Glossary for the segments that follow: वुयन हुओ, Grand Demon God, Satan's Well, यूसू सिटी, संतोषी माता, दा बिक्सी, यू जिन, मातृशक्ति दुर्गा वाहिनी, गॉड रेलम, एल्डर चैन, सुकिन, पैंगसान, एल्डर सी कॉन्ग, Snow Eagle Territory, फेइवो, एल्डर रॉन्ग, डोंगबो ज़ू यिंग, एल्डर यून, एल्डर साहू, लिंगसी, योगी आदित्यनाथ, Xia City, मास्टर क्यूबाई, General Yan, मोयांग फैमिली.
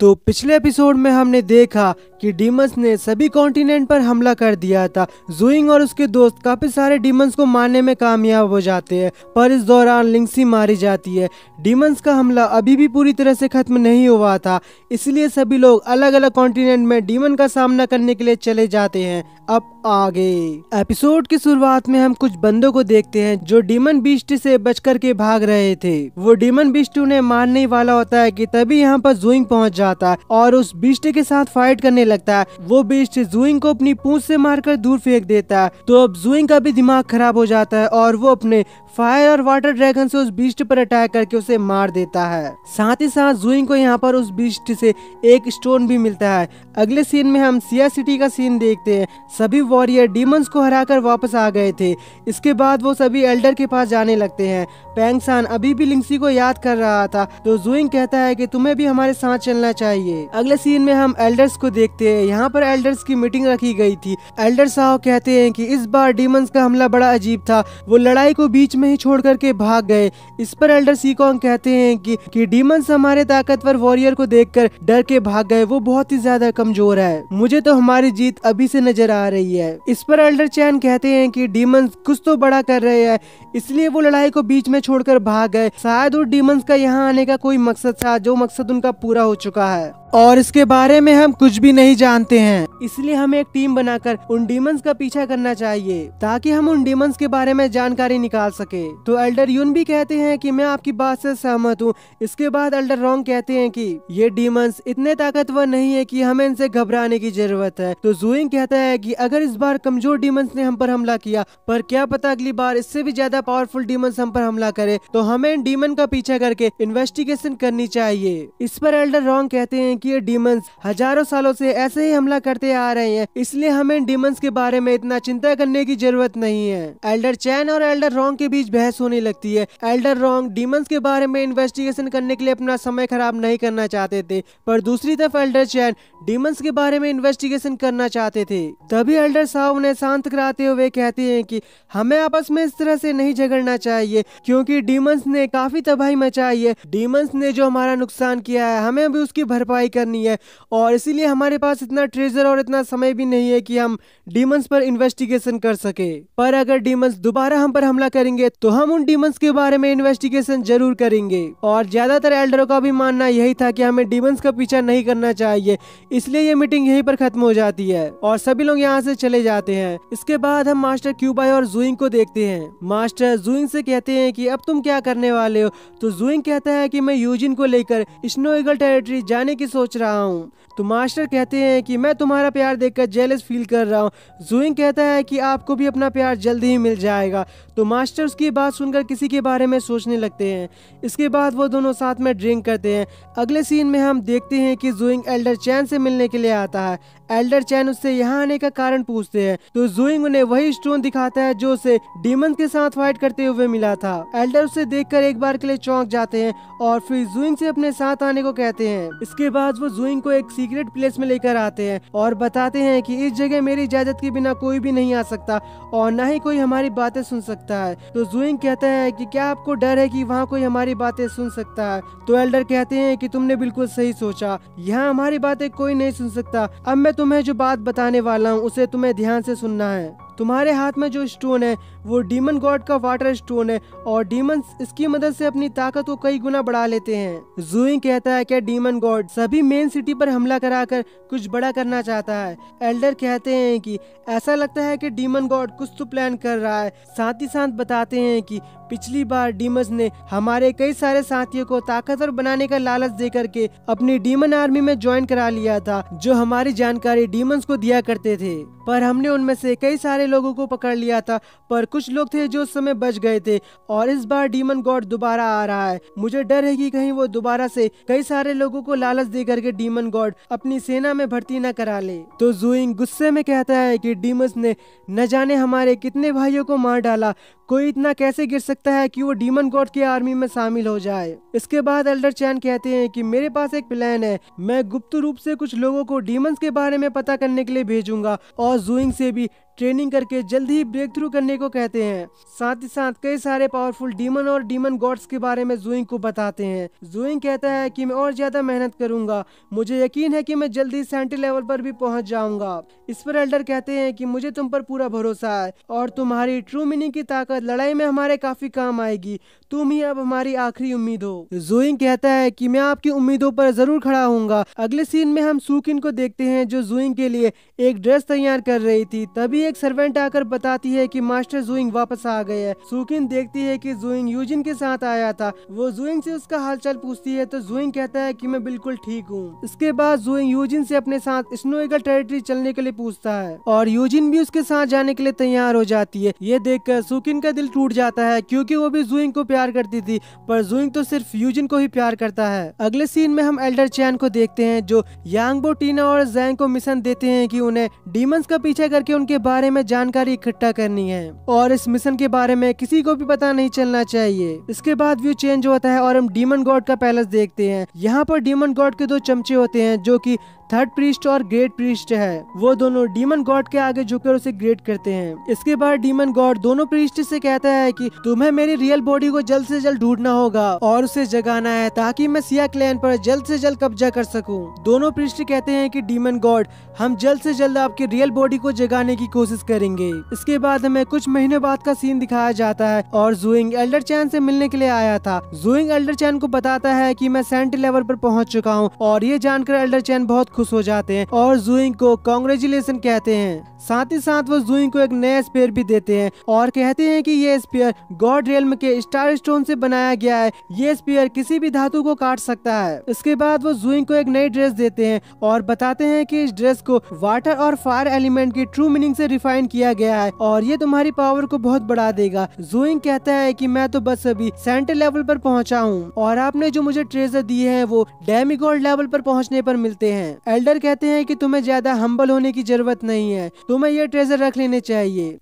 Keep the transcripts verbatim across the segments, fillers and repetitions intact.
तो पिछले एपिसोड में हमने देखा कि डीमंस ने सभी कॉन्टिनेंट पर हमला कर दिया था। ज़ू यिंग और उसके दोस्त काफी सारे डीमंस को मारने में कामयाब हो जाते हैं, पर इस दौरान लिंगसी मारी जाती है। डीमंस का हमला अभी भी पूरी तरह से खत्म नहीं हुआ था, इसलिए सभी लोग अलग अलग कॉन्टिनेंट में डीमन का सामना करने के लिए चले जाते हैं। अब आगे एपिसोड की शुरुआत में हम कुछ बंदों को देखते हैं जो डीमन बीस्ट से बच करके भाग रहे थे। वो डीमन बीस्ट उन्हें मारने वाला होता है कि तभी यहाँ पर ज़ू यिंग पहुँच जाता है और उस बीस्ट के साथ फाइट करने लगता है। वो बीस्ट ज़ू यिंग को अपनी पूंछ से मारकर दूर फेंक देता है। तो अब ज़ू यिंग का भी दिमाग खराब हो जाता है और वो अपने फायर और वाटर ड्रैगन से उस बीस्ट पर अटैक करके उसे मार देता है। साथ ही साथ ज़ू यिंग को यहाँ पर उस बीस्ट से एक स्टोन भी मिलता है। अगले सीन में हम सिया सिटी का सीन देखते हैं। सभी वॉरियर डीमंस को हराकर वापस आ गए थे। इसके बाद वो सभी एल्डर के पास जाने लगते हैं। पैंगसान अभी भी लिंगसी को याद कर रहा था, तो ज़ू यिंग कहता है कि तुम्हें भी हमारे साथ चलना चाहिए। अगले सीन में हम एल्डर्स को देखते हैं। यहाँ पर एल्डर्स की मीटिंग रखी गई थी। एल्डर साहू कहते हैं कि इस बार डीमंस का हमला बड़ा अजीब था, वो लड़ाई को बीच ही छोड़ करके भाग गए। इस पर एल्डर सी कॉन्ग कहते हैं कि, कि डीमंस हमारे ताकतवर वॉरियर को देखकर डर के भाग गए, वो बहुत ही ज्यादा कमजोर है, मुझे तो हमारी जीत अभी से नजर आ रही है। इस पर एल्डर चैन कहते हैं कि डीमंस कुछ तो बड़ा कर रहे हैं, इसलिए वो लड़ाई को बीच में छोड़कर भाग गए। शायद वो डीमंस का यहाँ आने का कोई मकसद था, जो मकसद उनका पूरा हो चुका है और इसके बारे में हम कुछ भी नहीं जानते हैं, इसलिए हमें एक टीम बनाकर उन डीमंस का पीछा करना चाहिए ताकि हम उन डीमंस के बारे में जानकारी निकाल सके। तो एल्डर यून भी कहते हैं कि मैं आपकी बात से सहमत हूँ। इसके बाद एल्डर रॉन्ग कहते हैं कि ये डीमंस इतने ताकतवर नहीं है कि हमें इनसे घबराने की जरूरत है। तो ज़ू यिंग कहता है कि अगर इस बार कमजोर डीमंस ने हम पर हमला किया, पर क्या पता अगली बार इससे भी ज्यादा पावरफुल डीमंस हम पर हमला करे, तो हमें इन डीमन का पीछा करके इन्वेस्टिगेशन करनी चाहिए। इस पर एल्डर रॉन्ग कहते हैं ये डीमंस हजारों सालों से ऐसे ही हमला करते आ रहे हैं, इसलिए हमें डीमंस के बारे में इतना चिंता करने की जरूरत नहीं है। एल्डर चैन और एल्डर रॉन्ग के बीच बहस होने लगती है। एल्डर रॉन्ग डीमंस के बारे में इन्वेस्टिगेशन करने के लिए अपना समय खराब नहीं करना चाहते थे, पर दूसरी तरफ एल्डर चैन डीमंस के बारे में इन्वेस्टिगेशन करना चाहते थे। तभी एल्डर साहु उन्हें शांत कराते हुए कहते हैं कि हमें आपस में इस तरह से नहीं झगड़ना चाहिए, क्योंकि डीमंस ने काफी तबाही मचाई है। डीमंस ने जो हमारा नुकसान किया है, हमें भी उसकी भरपाई करनी है और इसीलिए हमारे पास इतना ट्रेजर और इतना समय भी नहीं है कि हम डीमंस पर इन्वेस्टिगेशन कर सके। पर अगर डीमंस दोबारा हम पर हमला करेंगे तो हम उन डीमंस के बारे में इन्वेस्टिगेशन जरूर करेंगे। और ज्यादातर एल्डरों का भी मानना यही था कि हमें डीमंस का पीछा नहीं करना चाहिए, इसलिए ये मीटिंग यहीं पर खत्म हो जाती है और सभी लोग यहाँ से चले जाते हैं। इसके बाद हम मास्टर क्यूबाई और ज़ू यिंग को देखते हैं। मास्टर ज़ू यिंग से कहते हैं कि अब तुम क्या करने वाले हो? तो ज़ू यिंग कहता है कि मैं यू जिन को लेकर स्नो ईगल टेरिटरी जाने की सोच रहा हूँ। तो मास्टर कहते हैं कि मैं तुम्हारा प्यार देखकर जेलस फील कर रहा हूँ। ज़ू यिंग कहता है कि आपको भी अपना प्यार जल्दी ही मिल जाएगा। तो मास्टर उसकी बात सुनकर किसी के बारे में सोचने लगते हैं। इसके बाद वो दोनों साथ में ड्रिंक करते हैं। अगले सीन में हम देखते हैं कि ज़ू यिंग एल्डर चैन से मिलने के लिए आता है। एल्डर चैन उससे यहाँ आने का कारण पूछते हैं, तो ज़ू यिंग उन्हें वही स्टोन दिखाता है जो उसे डीमन के साथ फाइट करते हुए मिला था। एल्डर उसे देखकर एक बार के लिए चौंक जाते हैं और फिर ज़ू यिंग से अपने साथ आने को कहते हैं। इसके बाद वो ज़ू यिंग को एक सीक्रेट प्लेस में लेकर आते हैं और बताते हैं कि इस जगह मेरी इजाजत के बिना कोई भी नहीं आ सकता और न ही कोई हमारी बातें सुन सकता है। तो ज़ू यिंग कहता है कि क्या आपको डर है कि वहाँ कोई हमारी बातें सुन सकता है? तो एल्डर कहते हैं कि तुमने बिल्कुल सही सोचा, यहाँ हमारी बातें कोई नहीं सुन सकता। अब मैं तुम्हें जो बात बताने वाला हूँ उसे तुम्हें ध्यान से सुनना है। तुम्हारे हाथ में जो स्टोन है वो डीमन गॉड का वाटर स्टोन है और डीमंस इसकी मदद से अपनी ताकत को कई गुना बढ़ा लेते हैं। ज़ू यिंग कहता है कि डीमन गॉड सभी मेन सिटी पर हमला कराकर कुछ बड़ा करना चाहता है। एल्डर कहते हैं कि ऐसा लगता है कि डीमन गॉड कुछ तो प्लान कर रहा है। साथ ही साथ बताते हैं कि पिछली बार डीमंस ने हमारे कई सारे साथियों को ताकतवर बनाने का लालच दे करके अपनी डीमन आर्मी में ज्वाइन करा लिया था, जो हमारी जानकारी डीमंस को दिया करते थे। पर हमने उनमें से कई सारे लोगों को पकड़ लिया था, पर कुछ लोग थे जो उस समय बच गए थे। और इस बार डीमन गॉड दोबारा आ रहा है। मुझे डर है कि कहीं वो दोबारा से कई सारे लोगों को लालच दे करके डीमन गॉड अपनी सेना में भर्ती न करा ले। तो ज़ू यिंग गुस्से में कहता है कि डीमंस ने न जाने हमारे कितने भाइयों को मार डाला, कोई इतना कैसे गिर सकता है कि वो डीमन गॉड की आर्मी में शामिल हो जाए। इसके बाद एल्डर चैन कहते हैं कि मेरे पास एक प्लान है, मैं गुप्त रूप से कुछ लोगों को डीमंस के बारे में पता करने के लिए भेजूंगा और ज़ू यिंग से भी ट्रेनिंग करके जल्दी ही ब्रेक थ्रू करने को कहते हैं। साथ ही साथ कई सारे पावरफुल डीमन और डीमन गॉड्स के बारे में ज़ू यिंग को बताते हैं। ज़ू यिंग कहता है कि मैं और ज्यादा मेहनत करूंगा, मुझे यकीन है कि मैं जल्दी सेंट्रल लेवल पर भी पहुंच जाऊंगा। इस पर एल्डर कहते हैं कि मुझे तुम पर पूरा भरोसा है और तुम्हारी ट्रू मीनिंग की ताकत लड़ाई में हमारे काफी काम आएगी, तुम ही अब हमारी आखिरी उम्मीद हो। ज़ू यिंग कहता है कि मैं आपकी उम्मीदों पर जरूर खड़ा होऊंगा। अगले सीन में हम सुकिन को देखते हैं जो ज़ू यिंग के लिए एक ड्रेस तैयार कर रही थी। तभी एक सर्वेंट आकर बताती है कि मास्टर ज़ू यिंग वापस आ गए हैं। सुकिन देखती है कि ज़ू यिंग यूजिन के साथ आया था। वो ज़ू यिंग से उसका हालचाल पूछती है तो ज़ू यिंग कहता है कि मैं बिल्कुल ठीक हूँ। इसके बाद ज़ू यिंग यूजिन से अपने साथ स्नो ईगल टेरिटरी चलने के लिए पूछता है और यू जिन भी उसके साथ जाने के लिए तैयार हो जाती है। ये देखकर सुकिन का दिल टूट जाता है क्योंकि वो भी ज़ू यिंग को प्यार करती थी, पर ज़ू यिंग तो सिर्फ यू जिन को ही प्यार करता है। अगले सीन में हम एल्डर चैन को देखते हैं जो यांगबो, टीना और जैंग को मिशन देते हैं कि उन्हें डीमंस का पीछा करके उनके बारे में जानकारी इकट्ठा करनी है और इस मिशन के बारे में किसी को भी पता नहीं चलना चाहिए। इसके बाद व्यू चेंज होता है और हम डीमन गॉड का पैलेस देखते हैं। यहाँ पर डीमन गॉड के दो चमचे होते हैं जो कि थर्ड प्रीस्ट और ग्रेट प्रीस्ट है। वो दोनों डीमन गॉड के आगे झुककर उसे ग्रेट करते हैं। इसके बाद डीमन गॉड दोनों प्रीस्ट से कहता है कि तुम्हें मेरी रियल बॉडी को जल्द से जल्द ढूंढना होगा और उसे जगाना है ताकि मैं सिया क्लैन पर जल्द से जल्द कब्जा कर सकूं। दोनों प्रीस्ट कहते हैं कि डीमन गॉड, हम जल्द से जल्द आपकी रियल बॉडी को जगाने की कोशिश करेंगे। इसके बाद हमें कुछ महीने बाद का सीन दिखाया जाता है और ज़ू यिंग एल्डर चैन से मिलने के लिए आया था। ज़ू यिंग एल्डर चैन को बताता है कि मैं सेंट लेवल पर पहुंच चुका हूं और ये जानकर एल्डर चैन बहुत खुश हो जाते हैं और ज़ू यिंग को कांग्रेचुलेशन कहते हैं। साथ ही साथ वो ज़ू यिंग को एक नया स्पेयर भी देते हैं और कहते हैं कि ये स्पेयर गॉड रेलम के स्टार स्टोन से बनाया गया है, ये स्पेयर किसी भी धातु को काट सकता है। इसके बाद वो ज़ू यिंग को एक नई ड्रेस देते हैं और बताते हैं कि इस ड्रेस को वाटर और फायर एलिमेंट की ट्रू मीनिंग से रिफाइन किया गया है और ये तुम्हारी पावर को बहुत बढ़ा देगा। ज़ू यिंग कहता है कि मैं तो बस अभी सेंटर लेवल पर पहुंचा हूँ और आपने जो मुझे ट्रेजर दिए हैं वो डेमिगॉड लेवल पर पहुँचने पर मिलते हैं। एल्डर कहते हैं कि तुम्हें ज्यादा हम्बल होने की जरूरत नहीं है, तुम्हें ये ट्रेजर रख लेने चाहिए।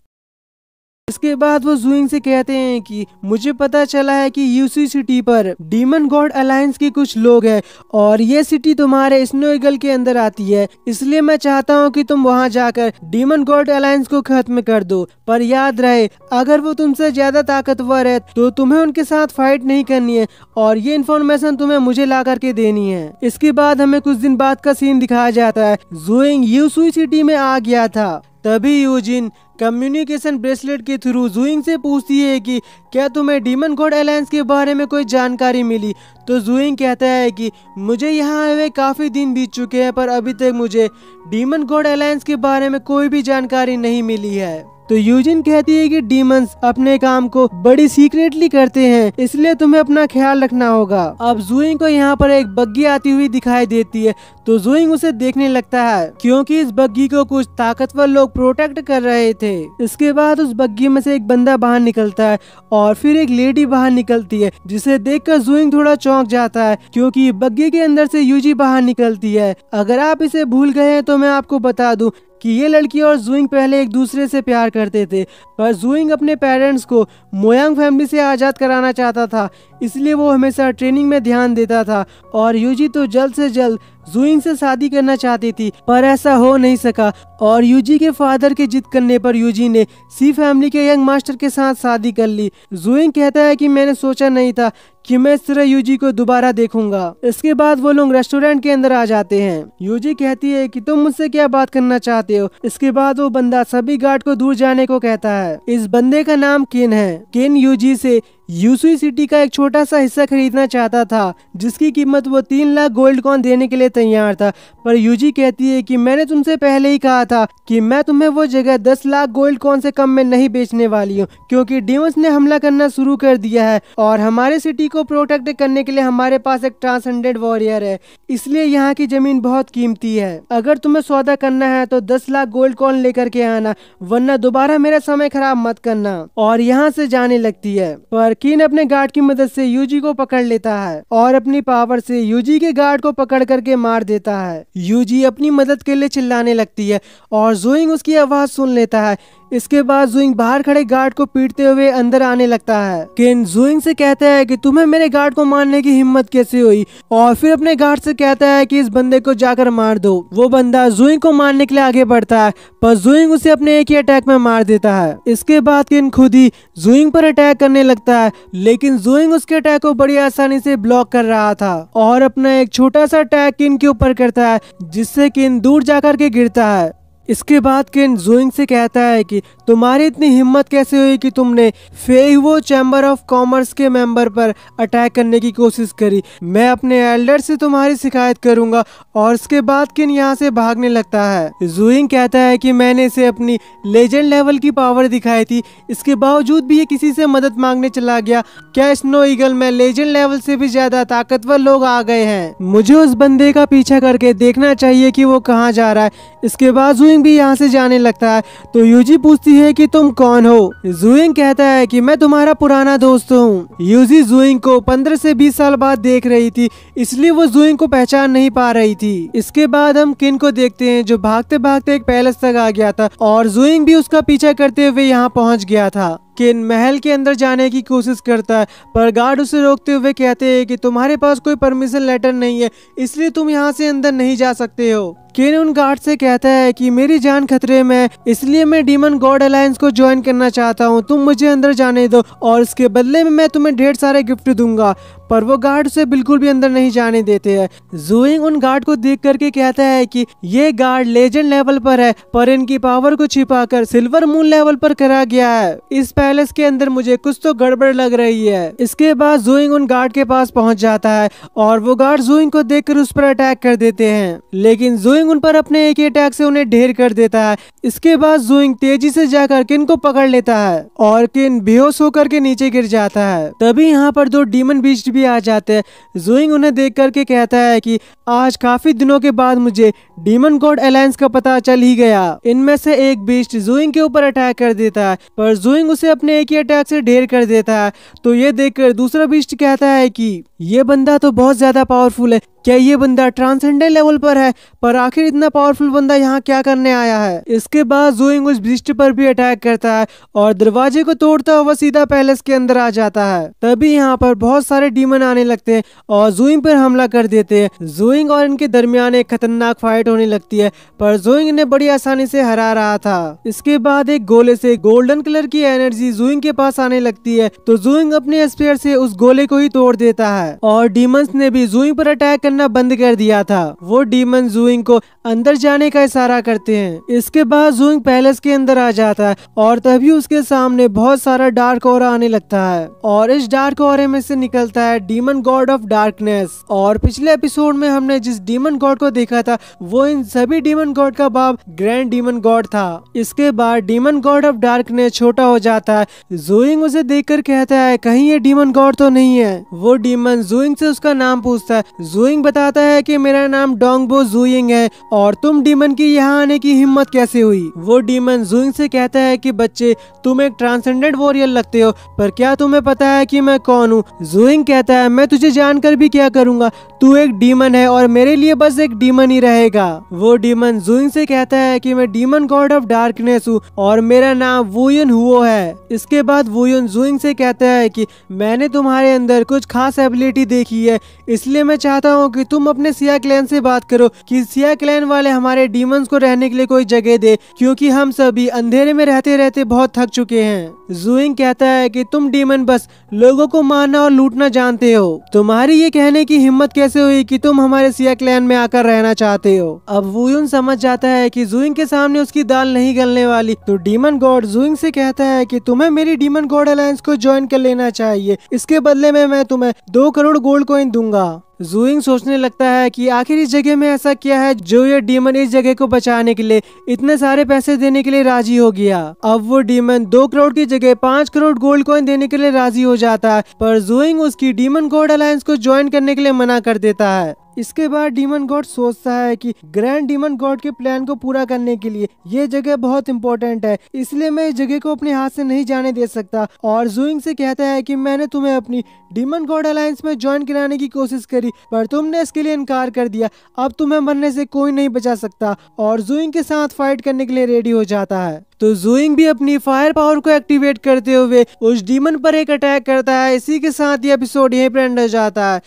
इसके बाद वो ज़ू यिंग से कहते हैं कि मुझे पता चला है कि यूसू सिटी पर डीमन गॉड अलायंस के कुछ लोग हैं और ये सिटी तुम्हारे स्नो ईगल के अंदर आती है, इसलिए मैं चाहता हूँ कि तुम वहाँ जाकर डीमन गॉड अलायंस को खत्म कर दो। पर याद रहे, अगर वो तुमसे ज्यादा ताकतवर है तो तुम्हें उनके साथ फाइट नहीं करनी है और ये इन्फॉर्मेशन तुम्हें मुझे ला करके देनी है। इसके बाद हमें कुछ दिन बाद का सीन दिखाया जाता है। ज़ू यिंग यूसू सिटी में आ गया था, तभी यू जिन कम्युनिकेशन ब्रेसलेट के थ्रू ज़ू यिंग से पूछती है कि क्या तुम्हें डीमन गॉड अलायंस के बारे में कोई जानकारी मिली, तो ज़ू यिंग कहता है कि मुझे यहाँ आए हुए काफ़ी दिन बीत चुके हैं पर अभी तक मुझे डीमन गॉड अलायंस के बारे में कोई भी जानकारी नहीं मिली है। तो यू जिन कहती है कि डीमंस अपने काम को बड़ी सीक्रेटली करते हैं, इसलिए तुम्हें अपना ख्याल रखना होगा। अब ज़ू यिंग को यहाँ पर एक बग्गी आती हुई दिखाई देती है तो ज़ू यिंग उसे देखने लगता है क्योंकि इस बग्गी को कुछ ताकतवर लोग प्रोटेक्ट कर रहे थे। इसके बाद उस बग्गी में से एक बंदा बाहर निकलता है और फिर एक लेडी बाहर निकलती है जिसे देख कर ज़ू यिंग थोड़ा चौंक जाता है क्योंकि बग्गी के अंदर से यू जी बाहर निकलती है। अगर आप इसे भूल गए तो मैं आपको बता दूं कि ये लड़की और ज़ू यिंग पहले एक दूसरे से प्यार करते थे, पर ज़ू यिंग अपने पेरेंट्स को मोयांग फैमिली से आज़ाद कराना चाहता था, इसलिए वो हमेशा ट्रेनिंग में ध्यान देता था और यू जी तो जल्द से जल्द ज़ू यिंग से शादी करना चाहती थी पर ऐसा हो नहीं सका और यू जी के फादर के जिद करने पर यू जी ने सी फैमिली के यंग मास्टर के साथ शादी कर ली। ज़ू यिंग कहता है कि मैंने सोचा नहीं था कि मैं इस तरह यू जी को दोबारा देखूंगा। इसके बाद वो लोग रेस्टोरेंट के अंदर आ जाते हैं। यू जी कहती है कि तुम मुझसे क्या बात करना चाहते हो। इसके बाद वो बंदा सभी गार्ड को दूर जाने को कहता है। इस बंदे का नाम किन है। किन यू जी से यूसू सिटी का एक छोटा सा हिस्सा खरीदना चाहता था जिसकी कीमत वो तीन लाख गोल्ड कॉइन देने के लिए तैयार था, पर यूजी कहती है कि मैंने तुमसे पहले ही कहा था कि मैं तुम्हें वो जगह दस लाख गोल्ड कॉइन से कम में नहीं बेचने वाली हूँ क्योंकि डीमंस ने हमला करना शुरू कर दिया है और हमारे सिटी को प्रोटेक्ट करने के लिए हमारे पास एक ट्रांसेंडेंट वॉरियर है, इसलिए यहाँ की जमीन बहुत कीमती है। अगर तुम्हें सौदा करना है तो दस लाख गोल्ड कॉइन लेकर के आना, वरना दोबारा मेरा समय खराब मत करना, और यहाँ से जाने लगती है। पर किन अपने गार्ड की मदद से यूजी को पकड़ लेता है और अपनी पावर से यूजी के गार्ड को पकड़ करके मार देता है। यूजी अपनी मदद के लिए चिल्लाने लगती है और ज़ू यिंग उसकी आवाज़ सुन लेता है। इसके बाद ज़ू यिंग बाहर खड़े गार्ड को पीटते हुए अंदर आने लगता है। किन ज़ू यिंग से कहता है कि तुम्हें मेरे गार्ड को मारने की हिम्मत कैसे हुई, और फिर अपने गार्ड से कहता है कि इस बंदे को जाकर मार दो। वो बंदा ज़ू यिंग को मारने के लिए आगे बढ़ता है पर ज़ू यिंग उसे अपने एक ही अटैक में मार देता है। इसके बाद किन खुद ही ज़ू यिंग पर अटैक करने लगता है, लेकिन ज़ू यिंग उसके अटैक को बड़ी आसानी से ब्लॉक कर रहा था और अपना एक छोटा सा अटैक किन के ऊपर करता है जिससे किन दूर जाकर के गिरता है। इसके बाद किन ज़ू यिंग से कहता है कि तुम्हारी इतनी हिम्मत कैसे हुई कि तुमने फेइवो चैम्बर ऑफ कॉमर्स के मेंबर पर अटैक करने की कोशिश करी, मैं अपने एल्डर से तुम्हारी शिकायत करूंगा। और इसके बाद किन यहाँ से भागने लगता है। ज़ू यिंग कहता है कि मैंने इसे अपनी लेजेंड लेवल की पावर दिखाई थी, इसके बावजूद भी ये किसी से मदद मांगने चला गया। क्या स्नो ईगल में लेजेंड लेवल से भी ज्यादा ताकतवर लोग आ गए हैं, मुझे उस बंदे का पीछा करके देखना चाहिए कि वो कहाँ जा रहा है। इसके बाद ज़ू यिंग भी यहाँ से जाने लगता है तो यूजी जी पूछती है कि तुम कौन हो। ज़ू यिंग कहता है कि मैं तुम्हारा पुराना दोस्त हूँ। यूजी ज़ू यिंग को पंद्रह से बीस साल बाद देख रही थी, इसलिए वो ज़ू यिंग को पहचान नहीं पा रही थी। इसके बाद हम किन को देखते हैं जो भागते भागते एक पैलेस तक आ गया था और ज़ू यिंग भी उसका पीछा करते हुए यहाँ पहुँच गया था। किन महल के अंदर जाने की कोशिश करता है पर गार्ड उसे रोकते हुए कहते हैं कि तुम्हारे पास कोई परमिशन लेटर नहीं है, इसलिए तुम यहाँ से अंदर नहीं जा सकते हो। किन उन गार्ड से कहता है कि मेरी जान खतरे में है, इसलिए मैं डीमन गॉड अलायंस को ज्वाइन करना चाहता हूँ, तुम मुझे अंदर जाने दो और इसके बदले में मैं तुम्हें ढेर सारे गिफ्ट दूंगा। पर वो गार्ड उसे बिल्कुल भी अंदर नहीं जाने देते हैं। ज़ू यिंग उन गार्ड को देख करके कहता है कि ये गार्ड लेजेंड लेवल पर है पर इनकी पावर को छिपा कर सिल्वर मून लेवल पर करा गया है, इस पैलेस के अंदर मुझे कुछ तो गड़बड़ लग रही है। इसके बाद ज़ू यिंग उन गार्ड के पास पहुंच जाता है और वो गार्ड ज़ू यिंग को देख कर उस पर अटैक कर देते हैं, लेकिन ज़ू यिंग उन पर अपने एक ही अटैक से उन्हें ढेर कर देता है। इसके बाद ज़ू यिंग तेजी से जाकर किन को पकड़ लेता है और किन बेहोश होकर के नीचे गिर जाता है। तभी यहाँ पर दो डीमन बीस्ट भी आ जाते हैं। ज़ू यिंग उन्हें देख करके कहता है कि आज काफी दिनों के बाद मुझे डीमन गॉड अलायंस का पता चल ही गया। इनमें से एक बीस्ट ज़ू यिंग के ऊपर अटैक कर देता है पर ज़ू यिंग उसे अपने एक ही अटैक से ढेर कर देता है। तो ये देखकर दूसरा बीस्ट कहता है कि ये बंदा तो बहुत ज्यादा पावरफुल है, क्या ये बंदा ट्रांसेंडेंट लेवल पर है, पर आखिर इतना पावरफुल बंदा यहाँ क्या करने आया है। इसके बाद ज़ू यिंग उस बीस्ट पर भी अटैक करता है और दरवाजे को तोड़ता हुआ सीधा पैलेस के अंदर आ जाता है। तभी यहाँ पर बहुत सारे डीमन आने लगते हैं और ज़ू यिंग पर हमला कर देते हैं। ज़ू यिंग और इनके दरमियान एक खतरनाक फाइट होने लगती है पर ज़ू यिंग ने बड़ी आसानी से हरा रहा था। इसके बाद एक गोले से गोल्डन कलर की एनर्जी ज़ू यिंग के पास आने लगती है तो ज़ू यिंग अपने स्पेयर से उस गोले को ही तोड़ देता है और डीमंस ने भी ज़ू यिंग पर अटैक करना बंद कर दिया था। वो डीमन ज़ू यिंग को अंदर जाने का इशारा करते हैं। इसके बाद ज़ू यिंग पैलेस के अंदर आ जाता है और तभी उसके सामने बहुत सारा डार्क ऑरा आने लगता है और इस डार्क ऑरे में से निकलता है डीमन गॉड ऑफ डार्कनेस। और पिछले एपिसोड में हमने जिस डीमन गॉड को देखा था वो इन सभी डीमन गॉड का बाप ग्रैंड डीमन गॉड था। इसके बाद डीमन गॉड ऑफ डार्कनेस छोटा हो जाता है। ज़ू यिंग उसे देख कर कहता है कहीं ये डीमन गॉड तो नहीं है। वो डीमन ज़ू यिंग से उसका नाम पूछता है। ज़ू यिंग बताता है कि मेरा नाम डोंगबो ज़ू यिंग है और तुम डीमन की यहाँ आने की हिम्मत कैसे हुई। वो डीमन ज़ू यिंग से कहता है कि बच्चे तुम एक ट्रांसेंडेंट वॉरियर लगते हो पर क्या तुम्हें पता है कि मैं कौन हूँ। ज़ू यिंग कहता है मैं तुझे जानकर भी क्या करूँगा, तू एक डीमन है और मेरे लिए बस एक डीमन ही रहेगा। वो डीमन ज़ू यिंग से कहता है कि मैं डीमन गॉड ऑफ डार्कनेस हूँ और मेरा नाम वुयन हुओ है। इसके बाद वुयन ज़ू यिंग से कहता है कि मैंने तुम्हारे अंदर कुछ खास एबिलिटी देखी है, इसलिए मैं चाहता हूँ कि तुम अपने सिया क्लैन से बात करो कि सिया क्लैन वाले हमारे डीमंस को रहने के लिए कोई जगह दे, क्योंकि हम सभी अंधेरे में रहते रहते बहुत थक चुके हैं। ज़ू यिंग कहता है कि तुम डीमन बस लोगों को मारना और लूटना जानते हो, तुम्हारी ये कहने की हिम्मत कैसे हुई कि तुम हमारे सिया क्लैन में आकर रहना चाहते हो। अब वुयन समझ जाता है कि ज़ू यिंग के सामने उसकी दाल नहीं गलने वाली, तो डीमन गॉड ज़ू यिंग से कहता है कि तुम्हें मेरी डीमन गॉड अलायंस को ज्वाइन कर लेना चाहिए, इसके बदले में मैं तुम्हें दो करोड़ गोल्ड कॉइन दूंगा। ज़ू यिंग सोचने लगता है कि आखिर इस जगह में ऐसा क्या है जो ये डीमन इस जगह को बचाने के लिए इतने सारे पैसे देने के लिए राजी हो गया। अब वो डीमन दो करोड़ की जगह पाँच करोड़ गोल्ड कॉइन देने के लिए राजी हो जाता है पर ज़ू यिंग उसकी डीमन गॉड अलायंस को ज्वाइन करने के लिए मना कर देता है। इसके बाद डीमन गॉड सोचता है कि ग्रैंड डीमन गॉड के प्लान को पूरा करने के लिए ये जगह बहुत इंपॉर्टेंट है, इसलिए मैं इस जगह को अपने हाथ से नहीं जाने दे सकता, और ज़ू यिंग से कहता है कि मैंने तुम्हें अपनी डीमन गॉड अलायंस में ज्वाइन कराने की कोशिश करी पर तुमने इसके लिए इनकार कर दिया, अब तुम्हें मरने से कोई नहीं बचा सकता, और ज़ू यिंग के साथ फाइट करने के लिए रेडी हो जाता है। तो ज़ू यिंग भी अपनी फायर पावर को एक्टिवेट करते हुए उस डीमन पर एक अटैक करता है। इसी के साथ ये एपिसोड यहीं पर एंड हो जाता है।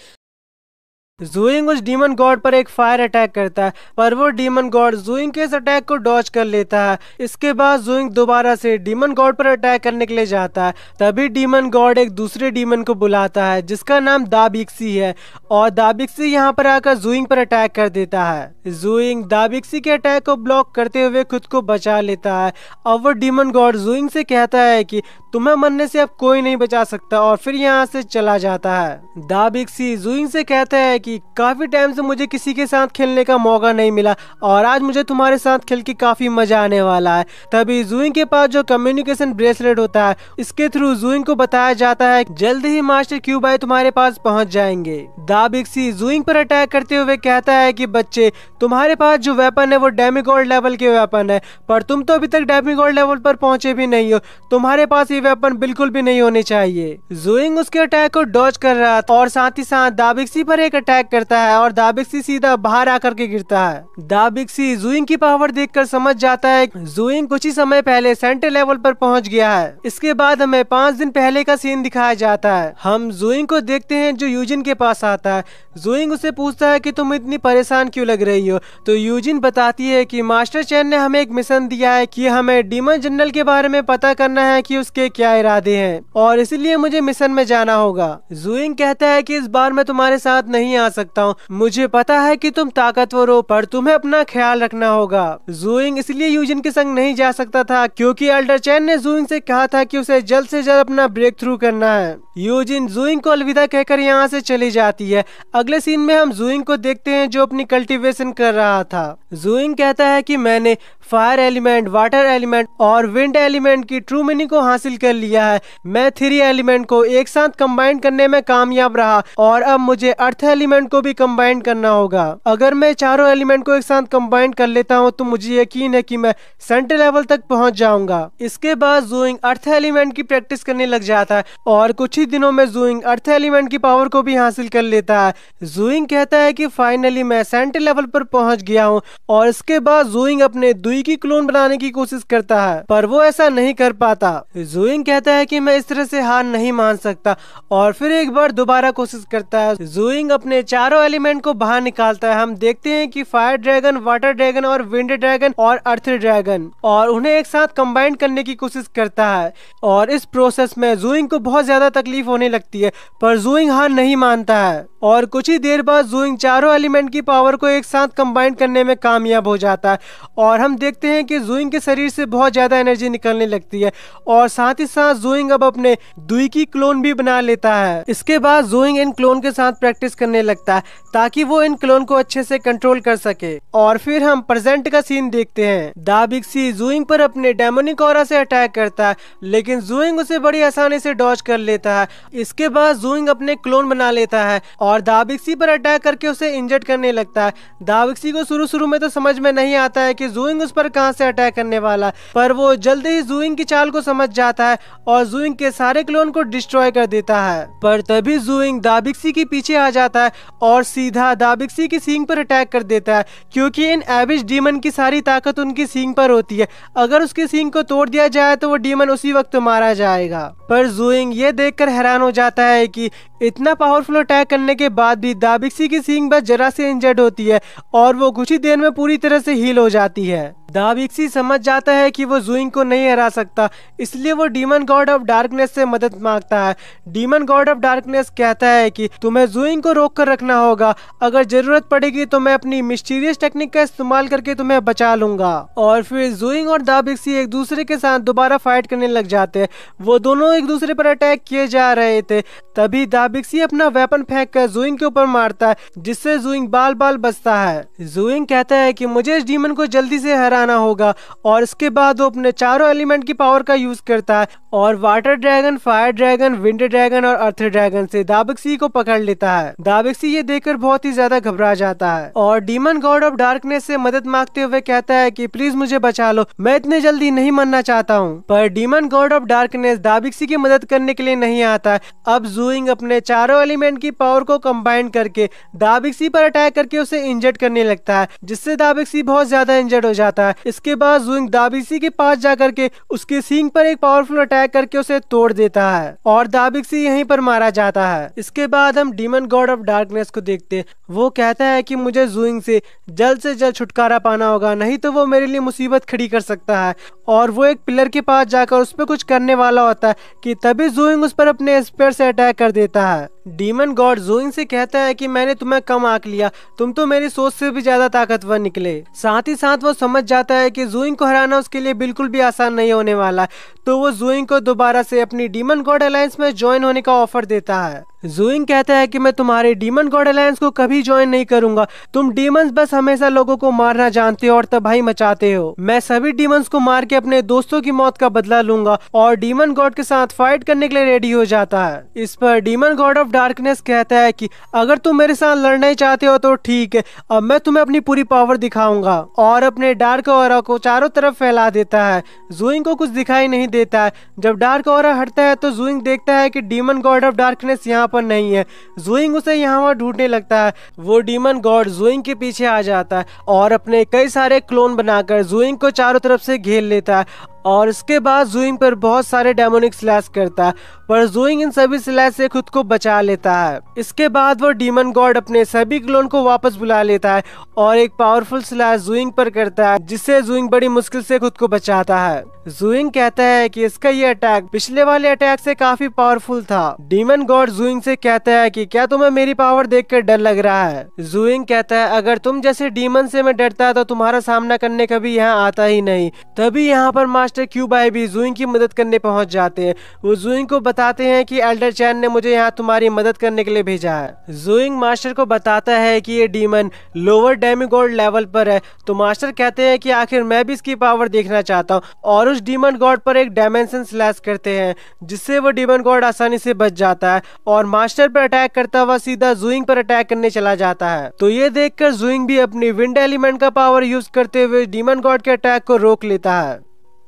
ज़ू यिंग उस डीमन गॉड पर एक फायर अटैक करता है पर वो डीमन गॉड ज़ू यिंग के इस अटैक को डॉज कर लेता है। इसके बाद ज़ू यिंग दोबारा से डीमन गॉड पर अटैक करने के लिए जाता है, तभी डीमन गॉड एक दूसरे डीमन को बुलाता है जिसका नाम दा बिक्सी है, और दा बिक्सी यहाँ पर आकर ज़ू यिंग पर अटैक कर देता है। ज़ू यिंग दा बिक्सी के अटैक को ब्लॉक करते हुए खुद को बचा लेता है, और वो डीमन गॉड ज़ू यिंग से कहता है कि तुम्हें मरने से अब कोई नहीं बचा सकता, और फिर यहाँ से चला जाता है। दा बिक्सी ज़ू यिंग से कहता है कि काफी टाइम से मुझे किसी के साथ खेलने का मौका नहीं मिला और आज मुझे तुम्हारे साथ खेल के काफी मजा आने वाला है। तभी ज़ू यिंग के पास जो कम्युनिकेशन ब्रेसलेट होता है इसके थ्रू ज़ू यिंग को बताया जाता है जल्द ही मास्टर क्यूबाई तुम्हारे पास पहुंच जाएंगे। दा बिक्सी ज़ू यिंग पर अटैक करते हुए कहता है कि बच्चे तुम्हारे पास जो वेपन है वो डेमिगॉड लेवल के वेपन है, पर तुम तो अभी तक डेमिगॉड लेवल पर पहुंचे भी नहीं हो, तुम्हारे पास ये वेपन बिल्कुल भी नहीं होने चाहिए। ज़ू यिंग उसके अटैक को डॉज कर रहा था और साथ ही साथ दा बिक्सी पर एक अटैक करता है और दा बिक्सी सीधा बाहर आकर के गिरता है। दा बिक्सी ज़ू यिंग की पावर देखकर समझ जाता है ज़ू यिंग कुछ ही समय पहले सेंटर लेवल पर पहुंच गया है। इसके बाद हमें पांच दिन पहले का सीन दिखाया जाता है। हम ज़ू यिंग को देखते हैं जो यूजिन के पास आता है। ज़ू यिंग उससे पूछता है कि तुम इतनी परेशान क्यों लग रही हो, तो यूजिन बताती है कि मास्टर चैन ने हमें एक मिशन दिया है कि हमें डीमन जनरल के बारे में पता करना है कि उसके क्या इरादे हैं और इसलिए मुझे मिशन में जाना होगा। ज़ू यिंग कहता है कि इस बार मैं तुम्हारे साथ नहीं आ सकता हूँ, मुझे पता है कि तुम ताकतवर हो पर तुम्हें अपना ख्याल रखना होगा। ज़ू यिंग इसलिए यू जिन के संग नहीं जा सकता था क्योंकि एल्डर चैन ने ज़ू यिंग से कहा था कि उसे जल्द से जल्द अपना ब्रेक थ्रू करना है। यू जिन ज़ू यिंग को अलविदा कहकर यहाँ से चली जाती है। अगले सीन में हम ज़ू यिंग को देखते हैं जो अपनी कल्टीवेशन कर रहा था। ज़ू यिंग कहता है कि मैंने फायर एलिमेंट, वाटर एलिमेंट और विंड एलिमेंट की ट्रू मीनिंग को हासिल कर लिया है। मैं थ्री एलिमेंट को एक साथ कंबाइन करने में कामयाब रहा और अब मुझे अर्थ एलिमेंट को भी कंबाइन करना होगा। अगर मैं चारों एलिमेंट को एक साथ कंबाइन कर लेता हूं तो मुझे यकीन है कि मैं सेंटर लेवल तक पहुंच जाऊंगा। इसके बाद ज़ू यिंग अर्थ एलिमेंट की प्रैक्टिस करने लग जाता है और कुछ ही दिनों में ज़ू यिंग अर्थ एलिमेंट की पावर को भी हासिल कर लेता है। ज़ू यिंग कहता है कि फाइनली मैं सेंटर लेवल पर पहुंच गया हूं, और इसके बाद ज़ू यिंग अपने दुई की क्लोन बनाने की कोशिश करता है पर वो ऐसा नहीं कर पाता। ज़ू यिंग कहता है कि मैं इस तरह से हार नहीं मान सकता और फिर एक बार दोबारा कोशिश करता है। ज़ू यिंग अपने चारों एलिमेंट को बाहर निकालता है। हम देखते हैं कि फायर ड्रैगन, वाटर ड्रैगन और विंड ड्रैगन और अर्थ ड्रैगन, और उन्हें एक साथ कंबाइन करने की कोशिश करता है, और इस प्रोसेस में ज़ू यिंग को बहुत ज्यादा तकलीफ होने लगती है पर ज़ू यिंग हार नहीं मानता है, और कुछ ही देर बाद ज़ू यिंग चारों एलिमेंट की पावर को एक साथ कंबाइन करने में कामयाब हो जाता है, और हम देखते हैं कि ज़ू यिंग के शरीर से बहुत ज्यादा एनर्जी निकलने लगती है, और साथ ही साथ ज़ू यिंग अब अपने दुई की क्लोन भी बना लेता है। इसके बाद ज़ू यिंग इन क्लोन के साथ प्रैक्टिस करने लगता है ताकि वो इन क्लोन को अच्छे से कंट्रोल कर सके, और फिर हम प्रेजेंट का सीन देखते हैं। दा बिक्सी ज़ू यिंग पर अपने डेमोनिक ऑरा से अटैक करता है लेकिन ज़ू यिंग उसे बड़ी आसानी से डॉज कर लेता है। इसके बाद ज़ू यिंग अपने क्लोन बना लेता है और दा बिक्सी पर अटैक करके उसे इंजर्ड करने लगता है। दा बिक्सी को शुरू शुरू में तो समझ में नहीं आता है कि ज़ू यिंग उस पर कहाँ से अटैक करने वाला, पर वो जल्द ही ज़ू यिंग की चाल को समझ जाता है और ज़ू यिंग के सारे क्लोन को डिस्ट्रॉय कर देता है। पर तभी ज़ू यिंग दा बिक्सी के पीछे आ जाता है और सीधा दा बिक्सी की सींग पर अटैक कर देता है क्योंकि इन एविश डीमन की सारी ताकत उनकी सींग पर होती है, अगर उसकी सींग को तोड़ दिया जाए तो वो डीमन उसी वक्त मारा जाएगा। पर ज़ू यिंग ये देखकर हैरान हो जाता है कि इतना पावरफुल अटैक करने के बाद भी दा बिक्सी की सींग बस जरा से इंजर्ड होती है और वो कुछ ही देर में पूरी तरह से हील हो जाती है। दा बिक्सी समझ जाता है कि वो ज़ू यिंग को नहीं हरा सकता, इसलिए वो डीमन गॉड ऑफ डार्कनेस से मदद मांगता है। डीमन गॉड ऑफ डार्कनेस कहता है कि तुम्हें ज़ू यिंग को रोक कर रखना होगा, अगर जरूरत पड़ेगी तो मैं अपनी मिस्टीरियस टेक्निक का इस्तेमाल करके तुम्हें बचा लूंगा। और फिर ज़ू यिंग और दा बिक्सी एक दूसरे के साथ दोबारा फाइट करने लग जाते हैं। वो दोनों एक दूसरे पर अटैक किए जा रहे थे, तभी दा बिक्सी अपना वेपन फेंक कर ज़ू यिंग के ऊपर मारता है जिससे ज़ू यिंग बाल बाल बचता है। ज़ू यिंग कहता है कि मुझे इस डीमन को जल्दी से हराना जाना होगा और इसके बाद वो अपने चारों एलिमेंट की पावर का यूज करता है और water dragon, fire dragon, winter dragon और अर्थ ड्रैगन से दा बिक्सी को पकड़ लेता है। दा बिक्सी ये देखकर बहुत ही ज्यादा घबरा जाता है और डीमन गॉड ऑफ डार्कनेस से मदद मांगते हुए कहता है कि प्लीज मुझे बचा लो, मैं इतने जल्दी नहीं मरना चाहता हूँ। पर डीमन गॉड ऑफ डार्कनेस दा बिक्सी की मदद करने के लिए नहीं आता है। अब ज़ू यिंग अपने चारों एलिमेंट की पावर को कंबाइन करके दा बिक्सी पर अटैक करके उसे इंजर्ड करने लगता है, जिससे दा बिक्सी बहुत ज्यादा इंजर्ड हो जाता है। इसके बाद ज़ू यिंग दा बिक्सी के पास जाकर के उसके सींग पर एक पावरफुल अटैक करके उसे तोड़ देता है और दा बिक्सी यहीं पर मारा जाता है। इसके बाद हम डीमन गॉड ऑफ डार्कनेस को देखते हैं। वो कहता है कि मुझे ज़ू यिंग से जल्द से जल्द छुटकारा पाना होगा, नहीं तो वो मेरे लिए मुसीबत खड़ी कर सकता है। और वो एक पिलर के पास जाकर उस पर कुछ करने वाला होता है कि तभी ज़ू यिंग उस पर अपने स्पेयर से अटैक कर देता है। डीमन गॉड ज़ू यिंग से कहता है कि मैंने तुम्हें कम आंक लिया, तुम तो मेरी सोच से भी ज्यादा ताकतवर निकले। साथ ही साथ वो समझ जाता है कि ज़ू यिंग को हराना उसके लिए बिल्कुल भी आसान नहीं होने वाला, तो वो ज़ू यिंग को दोबारा से अपनी डीमन गॉड अलायंस में ज्वाइन होने का ऑफर देता है। ज़ू यिंग कहता है कि मैं तुम्हारे डीमन गॉड अलायंस को कभी ज्वाइन नहीं करूंगा, तुम डीमंस बस हमेशा लोगों को मारना जानते हो और तबाही मचाते हो। मैं सभी डीमंस को मार के अपने दोस्तों की मौत का बदला लूंगा और डीमन गॉड के साथ फाइट करने के लिए रेडी हो जाता है। इस पर डीमन गॉड ऑफ डार्कनेस कहता है कि अगर तुम मेरे साथ लड़ना ही चाहते हो तो ठीक है, अब मैं तुम्हें अपनी पूरी पावर दिखाऊंगा। और अपने डार्क ऑरा को चारों तरफ फैला देता है। ज़ू यिंग को कुछ दिखाई नहीं देता है। जब डार्क ऑरा हटता है तो ज़ू यिंग देखता है कि डीमन गॉड ऑफ डार्कनेस यहाँ पर नहीं है। ज़ू यिंग उसे यहाँ वहाँ ढूंढने लगता है। वो डीमन गॉड ज़ू यिंग के पीछे आ जाता है और अपने कई सारे क्लोन बनाकर ज़ू यिंग को चारों तरफ से घेर लेता है और इसके बाद ज़ू यिंग पर बहुत सारे डेमोनिक स्लैश करता है, पर ज़ू यिंग इन सभी स्लैश से खुद को बचा लेता है। इसके बाद वो डीमन गॉड अपने सभी क्लोन को वापस बुला लेता है और एक पावरफुल स्लैश ज़ू यिंग पर करता है, जिससे ज़ू यिंग बड़ी मुश्किल से खुद को बचाता है। ज़ू यिंग कहता है कि इसका ये अटैक पिछले वाले अटैक से काफी पावरफुल था। डीमन गॉड ज़ू यिंग से कहता है कि क्या तुम्हें मेरी पावर देखकर डर लग रहा है? ज़ू यिंग कहता है अगर तुम जैसे डीमन से मैं डरता तो तुम्हारा सामना करने कभी यहाँ आता ही नहीं। तभी यहाँ पर मास्टर मास्टर क्यूबाई भी ज़ू यिंग की मदद करने पहुंच जाते हैं। वो ज़ू यिंग को बताते हैं कि एल्डर चैन ने मुझे यहाँ तुम्हारी मदद करने के लिए भेजा है। ज़ू यिंग मास्टर को बताता है कि ये डीमन लोअर डेमीगॉड लेवल पर है, तो मास्टर कहते हैं कि आखिर मैं भी इसकी पावर देखना चाहता हूँ और उस डीमन गॉड पर एक डायमेंशन स्लैश करते हैं, जिससे वो डीमन गॉड आसानी से बच जाता है और मास्टर पर अटैक करता हुआ सीधा ज़ू यिंग पर अटैक करने चला जाता है। तो ये देखकर ज़ू यिंग भी अपनी विंड एलिमेंट का पावर यूज करते हुए डीमन गॉड के अटैक को रोक लेता है।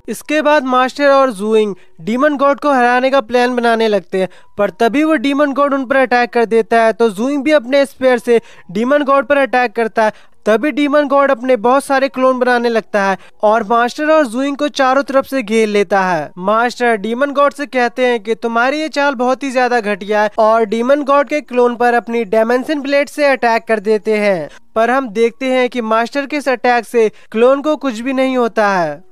इसके बाद मास्टर और ज़ू यिंग डीमन गॉड को हराने का प्लान बनाने लगते हैं, पर तभी वो डीमन गॉड उन पर अटैक कर देता है। तो ज़ू यिंग भी अपने स्पेयर से डीमन गॉड पर अटैक करता है। तभी डीमन गॉड अपने बहुत सारे क्लोन बनाने लगता है और मास्टर और ज़ू यिंग को चारों तरफ से घेर लेता है। मास्टर डीमन गॉड से कहते हैं कि तुम्हारी ये चाल बहुत ही ज्यादा घटिया है और डीमन गॉड के क्लोन पर अपनी डायमेंशन ब्लेड से अटैक कर देते हैं। पर हम देखते हैं कि मास्टर के इस अटैक से क्लोन को कुछ भी नहीं होता है।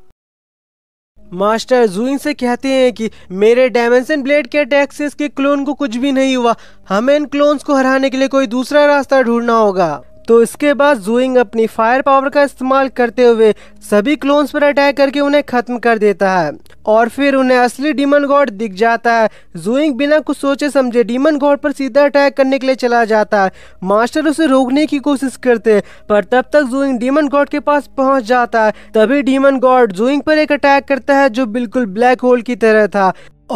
मास्टर ज़ू यिंग से कहते हैं कि मेरे डायमेंशन ब्लेड के अटैक से इसके क्लोन को कुछ भी नहीं हुआ, हमें इन क्लोन्स को हराने के लिए कोई दूसरा रास्ता ढूंढना होगा। तो इसके बाद ज़ू यिंग अपनी फायर पावर का इस्तेमाल करते हुए सभी क्लोन्स पर अटैक करके उन्हें खत्म कर देता है और फिर उन्हें असली डीमन गॉड दिख जाता है। ज़ू यिंग बिना कुछ सोचे समझे डीमन गॉड पर सीधा अटैक करने के लिए चला जाता है। मास्टर उसे रोकने की कोशिश करते हैं, पर तब तक ज़ू यिंग डीमन गॉड के पास पहुंच जाता है। तभी डीमन गॉड ज़ू यिंग पर एक अटैक करता है जो बिल्कुल ब्लैक होल की तरह था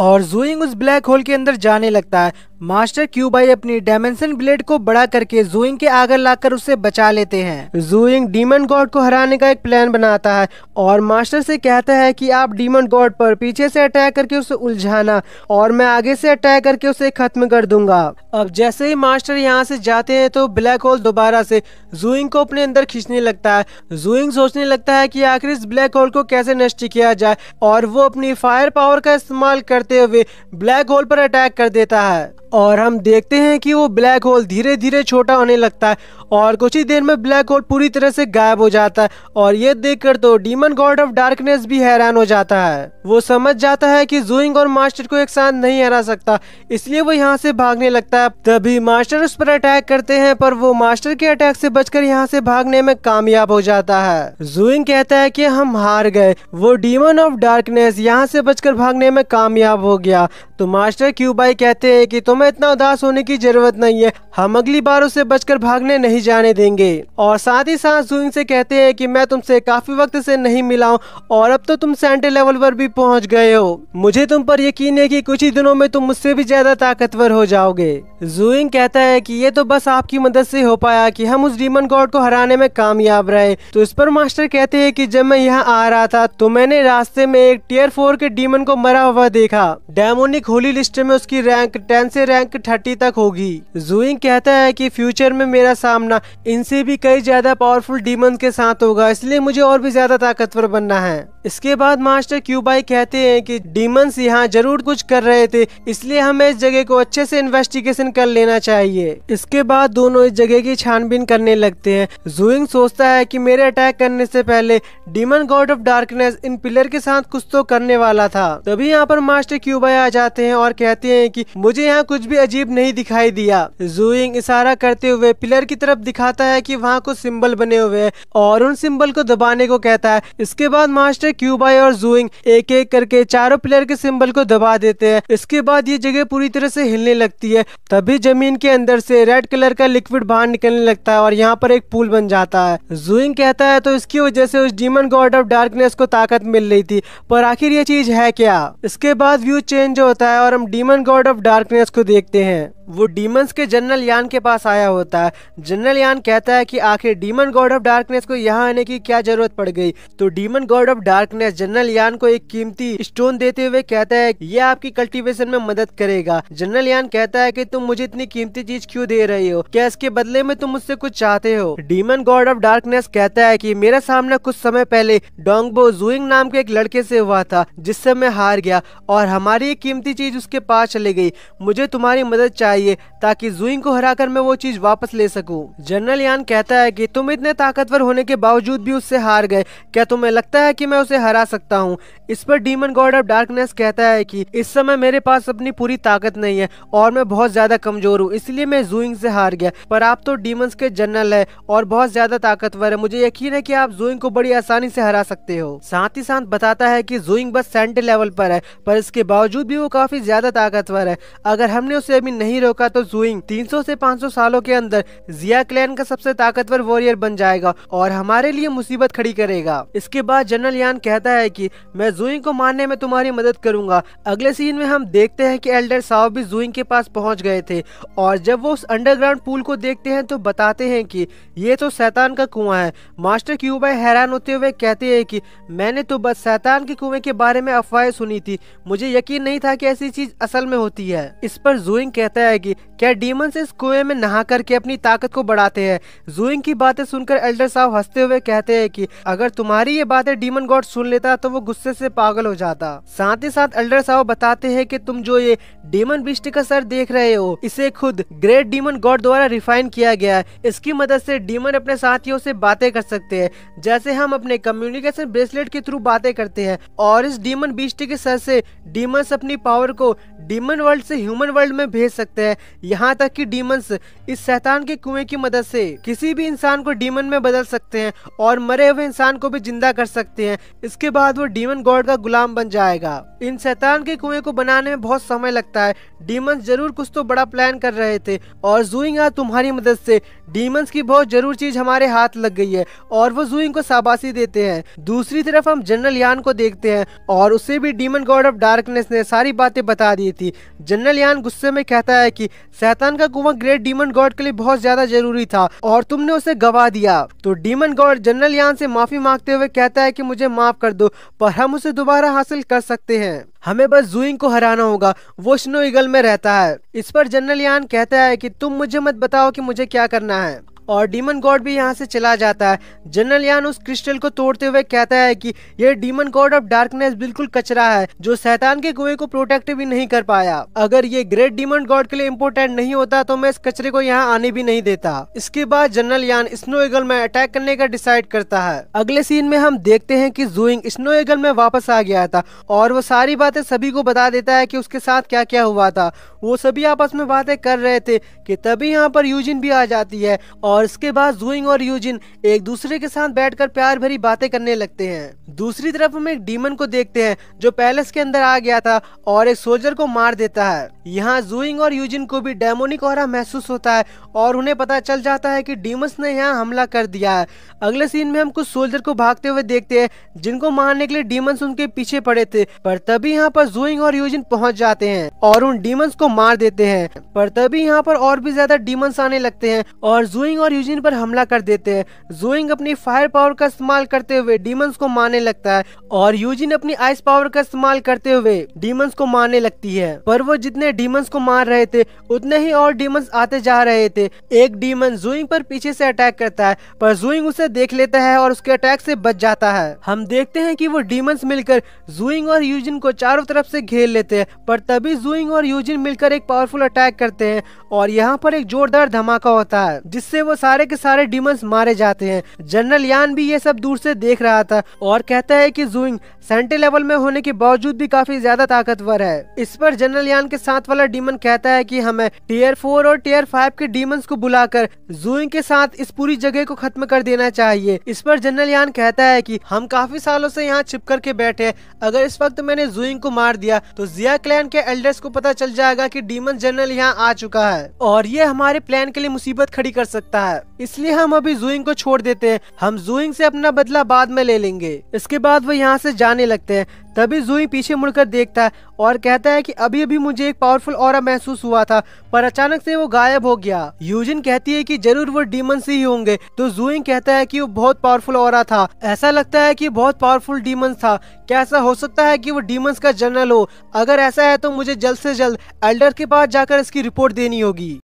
और ज़ू यिंग उस ब्लैक होल के अंदर जाने लगता है। मास्टर क्यूबाई अपनी डायमेंशन ब्लेड को बड़ा करके ज़ू यिंग के आगे लाकर उसे बचा लेते हैं। ज़ू यिंग डीमन गॉड को हराने का एक प्लान बनाता है और मास्टर से कहता है कि आप डीमन गॉड पर पीछे से अटैक करके उसे उलझाना और मैं आगे से अटैक करके उसे खत्म कर दूंगा। अब जैसे ही मास्टर यहाँ से जाते हैं तो ब्लैक होल दोबारा से ज़ू यिंग को अपने अंदर खींचने लगता है। ज़ू यिंग सोचने लगता है कि आखिर इस ब्लैक होल को कैसे नष्ट किया जाए और वो अपनी फायर पावर का इस्तेमाल करते हुए ब्लैक होल पर अटैक कर देता है। और हम देखते हैं कि वो ब्लैक होल धीरे धीरे छोटा होने लगता है और कुछ ही देर में ब्लैक होल पूरी तरह से गायब हो जाता है। और ये देखकर तो डीमन गॉड ऑफ डार्कनेस भी हैरान हो जाता है। वो समझ जाता है कि ज़ू यिंग और मास्टर को एक साथ नहीं हरा सकता, इसलिए वो यहाँ से भागने लगता है। तभी मास्टर उस पर अटैक करते हैं, पर वो मास्टर के अटैक से बचकर यहाँ से भागने में कामयाब हो जाता है। ज़ू यिंग कहता है कि हम हार गए, वो डीमन ऑफ डार्कनेस यहाँ से बचकर भागने में कामयाब हो गया। तो मास्टर क्यूबाई कहते हैं कि तुम्हें इतना उदास होने की जरूरत नहीं है, हम अगली बार उसे बचकर भागने नहीं जाने देंगे। और साथ ही साथ जू यिंग से कहते हैं कि मैं तुमसे काफी वक्त से नहीं मिला हूँ और अब तो तुम सेंटर लेवल पर भी पहुँच गए हो, मुझे तुम पर यकीन है कि कुछ ही दिनों में तुम मुझसे भी ज्यादा ताकतवर हो जाओगे। जू यिंग कहता है कि ये तो बस आपकी मदद से हो पाया कि हम उस डीमन गॉड को हराने में कामयाब रहे। तो इस पर मास्टर कहते हैं कि जब मैं यहाँ आ रहा था तो मैंने रास्ते में एक टीयर फोर के डीमन को मरा हुआ देखा, डेमोनिक होली लिस्ट में उसकी रैंक टेन से रैंक थर्टी तक होगी। जू यिंग कहता है कि फ्यूचर में मेरा सामना इनसे भी कई ज्यादा पावरफुल डीमन के साथ होगा, इसलिए मुझे और भी ज्यादा ताकतवर बनना है। इसके बाद मास्टर क्यूबाई कहते हैं कि डीमंस यहाँ जरूर कुछ कर रहे थे, इसलिए हमें इस जगह को अच्छे से इन्वेस्टिगेशन कर लेना चाहिए। इसके बाद दोनों इस जगह की छानबीन करने लगते हैं। जू यिंग सोचता है कि मेरे अटैक करने से पहले डीमन गॉड ऑफ डार्कनेस इन पिलर के साथ कुछ तो करने वाला था। तभी यहाँ पर मास्टर क्यूबाई आ जाते हैं और कहते हैं कि मुझे यहाँ कुछ भी अजीब नहीं दिखाई दिया। जू यिंग इशारा करते हुए पिलर की तरफ दिखाता है कि वहाँ कुछ सिंबल बने हुए हैं और उन सिंबल को दबाने को कहता है। इसके बाद मास्टर क्यूबाई और जू यिंग एक एक करके चारों पिलर के सिंबल को दबा देते हैं। इसके बाद ये जगह पूरी तरह से हिलने लगती है। तभी जमीन के अंदर से रेड कलर का लिक्विड बाहर निकलने लगता है और यहाँ पर एक पुल बन जाता है। जू यिंग कहता है तो इसकी वजह से उस डीमन गॉड ऑफ डार्कनेस को ताकत मिल रही थी, पर आखिर ये चीज है क्या। इसके बाद व्यू चेंज होता है और हम डीमन गॉड ऑफ डार्कनेस को देखते हैं। वो डीमंस के जनरल यान के पास आया होता है। जनरल यान कहता है कि आखिर डीमन गॉड ऑफ डार्कनेस को यहाँ आने की क्या जरूरत पड़ गई। तो demon god of darkness general Yan को एक कीमती स्टोन देते हुए कहता है कि यह आपकी कल्टीवेशन में मदद करेगा। जनरल यान कहता है कि तुम मुझे इतनी कीमती चीज क्यों दे रही हो, क्या इसके बदले में तुम मुझसे कुछ चाहते हो। डीमन गॉड ऑफ डार्कनेस कहता है कि मेरा सामना कुछ समय पहले डोंगबो जूइंग नाम के एक लड़के से हुआ था, जिससे मैं हार गया और हमारी कीमती चीज उसके पास चली गयी। मुझे तुम्हारी मदद चाहिए ताकि जू यिंग को हराकर मैं वो चीज वापस ले सकूं। जनरल यान कहता है कि तुम इतने ताकतवर होने के बावजूद भी उससे हार गए, क्या तुम्हें लगता है कि मैं उसे हरा सकता हूं। इस पर डीमन गॉड ऑफ डार्कनेस कहता है कि इस समय मेरे पास अपनी पूरी ताकत नहीं है और मैं बहुत ज्यादा कमजोर हूँ, इसलिए मैं जू यिंग से हार गया, पर आप तो डीमंस के जनरल है और बहुत ज्यादा ताकतवर है, मुझे यकीन है कि आप जू यिंग को बड़ी आसानी से हरा सकते हो। साथ ही साथ बताता है कि जू यिंग बस सेंटर लेवल पर है, पर इसके बावजूद भी वो काफी ज्यादा ताकतवर है। अगर हमने उसे अभी नहीं का तो जू यिंग तीन सौ से पाँच सौ सालों के अंदर जिया क्लैन का सबसे ताकतवर वॉरियर बन जाएगा और हमारे लिए मुसीबत खड़ी करेगा। इसके बाद जनरल यान कहता है कि मैं जू यिंग को मारने में तुम्हारी मदद करूंगा। अगले सीन में हम देखते हैं कि एल्डर साहु भी जू यिंग के पास पहुंच गए थे और जब वो उस अंडरग्राउंड पूल को देखते हैं तो बताते हैं कि ये तो शैतान का कुआं है। मास्टर क्यूबाई हैरान होते हुए कहते हैं कि मैंने तो बस शैतान के कुएं के बारे में अफवाहें सुनी थी, मुझे यकीन नहीं था कि ऐसी चीज असल में होती है। इस पर जू यिंग कहता है कि क्या डीमंस इस कुएं में नहा करके अपनी ताकत को बढ़ाते हैं। जू यिंग की बातें सुनकर एल्डर साहब हंसते हुए कहते हैं कि अगर तुम्हारी ये बातें डीमन गॉड सुन लेता तो वो गुस्से से पागल हो जाता। साथ ही साथ एल्डर साहब बताते हैं कि तुम जो ये डीमन बिस्ट का सर देख रहे हो, इसे खुद ग्रेट डीमन गॉड द्वारा रिफाइन किया गया है। इसकी मदद से डीमन अपने साथियों से बातें कर सकते हैं, जैसे हम अपने कम्युनिकेशन ब्रेसलेट के थ्रू बातें करते हैं। और इस डीमन बिस्ट के सर से डीमंस अपनी पावर को डीमन वर्ल्ड से ह्यूमन वर्ल्ड में भेज सकते हैं। यहाँ तक कि डीमंस इस शैतान के कुएं की मदद से किसी भी इंसान को डीमन में बदल सकते हैं और मरे हुए इंसान को भी जिंदा कर सकते हैं। इसके बाद वो डीमन गॉड का गुलाम बन जाएगा। इन शैतान के कुएं को बनाने में बहुत समय लगता है, डीमंस जरूर कुछ तो बड़ा प्लान कर रहे थे और जू यिंग तुम्हारी मदद से डीमंस की बहुत जरूर चीज हमारे हाथ लग गई है। और वो जू यिंग को शाबाशी देते हैं। दूसरी तरफ हम जनरल यान को देखते हैं और उसे भी डीमन गॉड ऑफ डार्कनेस ने सारी बातें बता दी थी। जनरल यान गुस्से में कहता है कि शैतान का कुआं ग्रेट डीमन गॉड के लिए बहुत ज्यादा जरूरी था और तुमने उसे गवा दिया। तो डीमन गॉड जनरल यान से माफी मांगते हुए कहता है कि मुझे माफ कर दो, पर हम उसे दोबारा हासिल कर सकते हैं, हमें बस जू यिंग को हराना होगा, वो स्नो ईगल में रहता है। इस पर जनरल यान कहता है कि तुम मुझे मत बताओ कि मुझे क्या करना है। और डीमन गॉड भी यहाँ से चला जाता है। जनरल यान उस क्रिस्टल को तोड़ते हुए कहता है कि यह डीमन गॉड ऑफ डार्कनेस बिल्कुल कचरा है, जो शैतान के कुएं को प्रोटेक्ट भी नहीं कर पाया। अगर ये ग्रेट डीमन गॉड के लिए इम्पोर्टेंट नहीं होता तो मैं इस कचरे को यहाँ आने भी नहीं देता। इसके बाद जनरल यान स्नो ईगल में अटैक करने का डिसाइड करता है। अगले सीन में हम देखते हैं कि जू यिंग स्नो ईगल में वापस आ गया था और वो सारी बातें सभी को बता देता है कि उसके साथ क्या क्या हुआ था। वो सभी आपस में बातें कर रहे थे कि तभी यहाँ पर यूजिन भी आ जाती है और और इसके बाद ज़ू यिंग और यू जिन एक दूसरे के साथ बैठकर प्यार भरी बातें करने लगते हैं। दूसरी तरफ हम एक डीमन को देखते हैं जो पैलेस के अंदर आ गया था और एक सोल्जर को मार देता है। यहाँ ज़ू यिंग और यू जिन को भी डेमोनिक ऑरा महसूस होता है और उन्हें पता चल जाता है कि डीमंस ने यहाँ हमला कर दिया है। अगले सीन में हम कुछ सोल्जर को भागते हुए देखते हैं जिनको मारने के लिए डीमंस उनके पीछे पड़े थे, पर तभी यहाँ पर ज़ू यिंग और यू जिन पहुँच जाते हैं और उन डीमंस को मार देते हैं। पर तभी यहाँ पर और भी ज्यादा डीमंस आने लगते हैं और ज़ू यिंग और यू जिन पर हमला कर देते हैं। ज़ू यिंग अपनी फायर पावर का इस्तेमाल करते हुए डीमंस को मारने लगता है और यू जिन अपनी आइस पावर का इस्तेमाल करते हुए डीमंस को मारने लगती है, पर वो जितने डीमंस को मार रहे थे उतने ही और डीमंस आते जा रहे थे। एक डीमन ज़ू यिंग पर पीछे से अटैक करता है, पर ज़ू यिंग उसे देख लेता है और उसके अटैक से बच जाता है। हम देखते हैं कि वो डीमंस मिलकर ज़ू यिंग और यू जिन को चारों तरफ से घेर लेते हैं, पर तभी ज़ू यिंग और यू जिन मिलकर एक पावरफुल अटैक करते हैं और यहाँ पर एक जोरदार धमाका होता है जिससे वो सारे के सारे डीमंस मारे जाते हैं। जनरल यान भी ये सब दूर से देख रहा था और कहता है कि ज़ू यिंग सेंटे लेवल में होने के बावजूद भी काफी ज्यादा ताकतवर है। इस पर जनरल यान के साथ वाला डीमन कहता है कि हमें टीयर फोर और टीयर फाइव के डीमंस को बुलाकर ज़ू यिंग के साथ इस पूरी जगह को खत्म कर देना चाहिए। इस पर जनरल यान कहता है कि हम काफी सालों से यहाँ छिप करके बैठे हैं, अगर इस वक्त मैंने ज़ू यिंग को मार दिया तो जिया क्लैन के एल्डर्स को पता चल जाएगा कि डीमन जनरल यहाँ आ चुका है और ये हमारे प्लान के लिए मुसीबत खड़ी कर सकता है, इसलिए हम अभी ज़ू यिंग को छोड़ देते हैं। हम ज़ू यिंग से अपना बदला बाद में ले लेंगे। इसके बाद वो यहाँ से जाने लगते हैं। तभी ज़ू यिंग पीछे मुड़कर देखता है और कहता है कि अभी अभी मुझे एक पावरफुल ऑरा महसूस हुआ था, पर अचानक से वो गायब हो गया। यू जिन कहती है कि जरूर वो डीमन से ही होंगे, तो ज़ू यिंग कहता है कि वो बहुत पावरफुल ऑरा था, ऐसा लगता है कि बहुत पावरफुल डीमन था। क्या ऐसा हो सकता है कि वो डीमंस का जनरल हो? अगर ऐसा है तो मुझे जल्द से जल्द एल्डर के पास जाकर इसकी रिपोर्ट देनी होगी।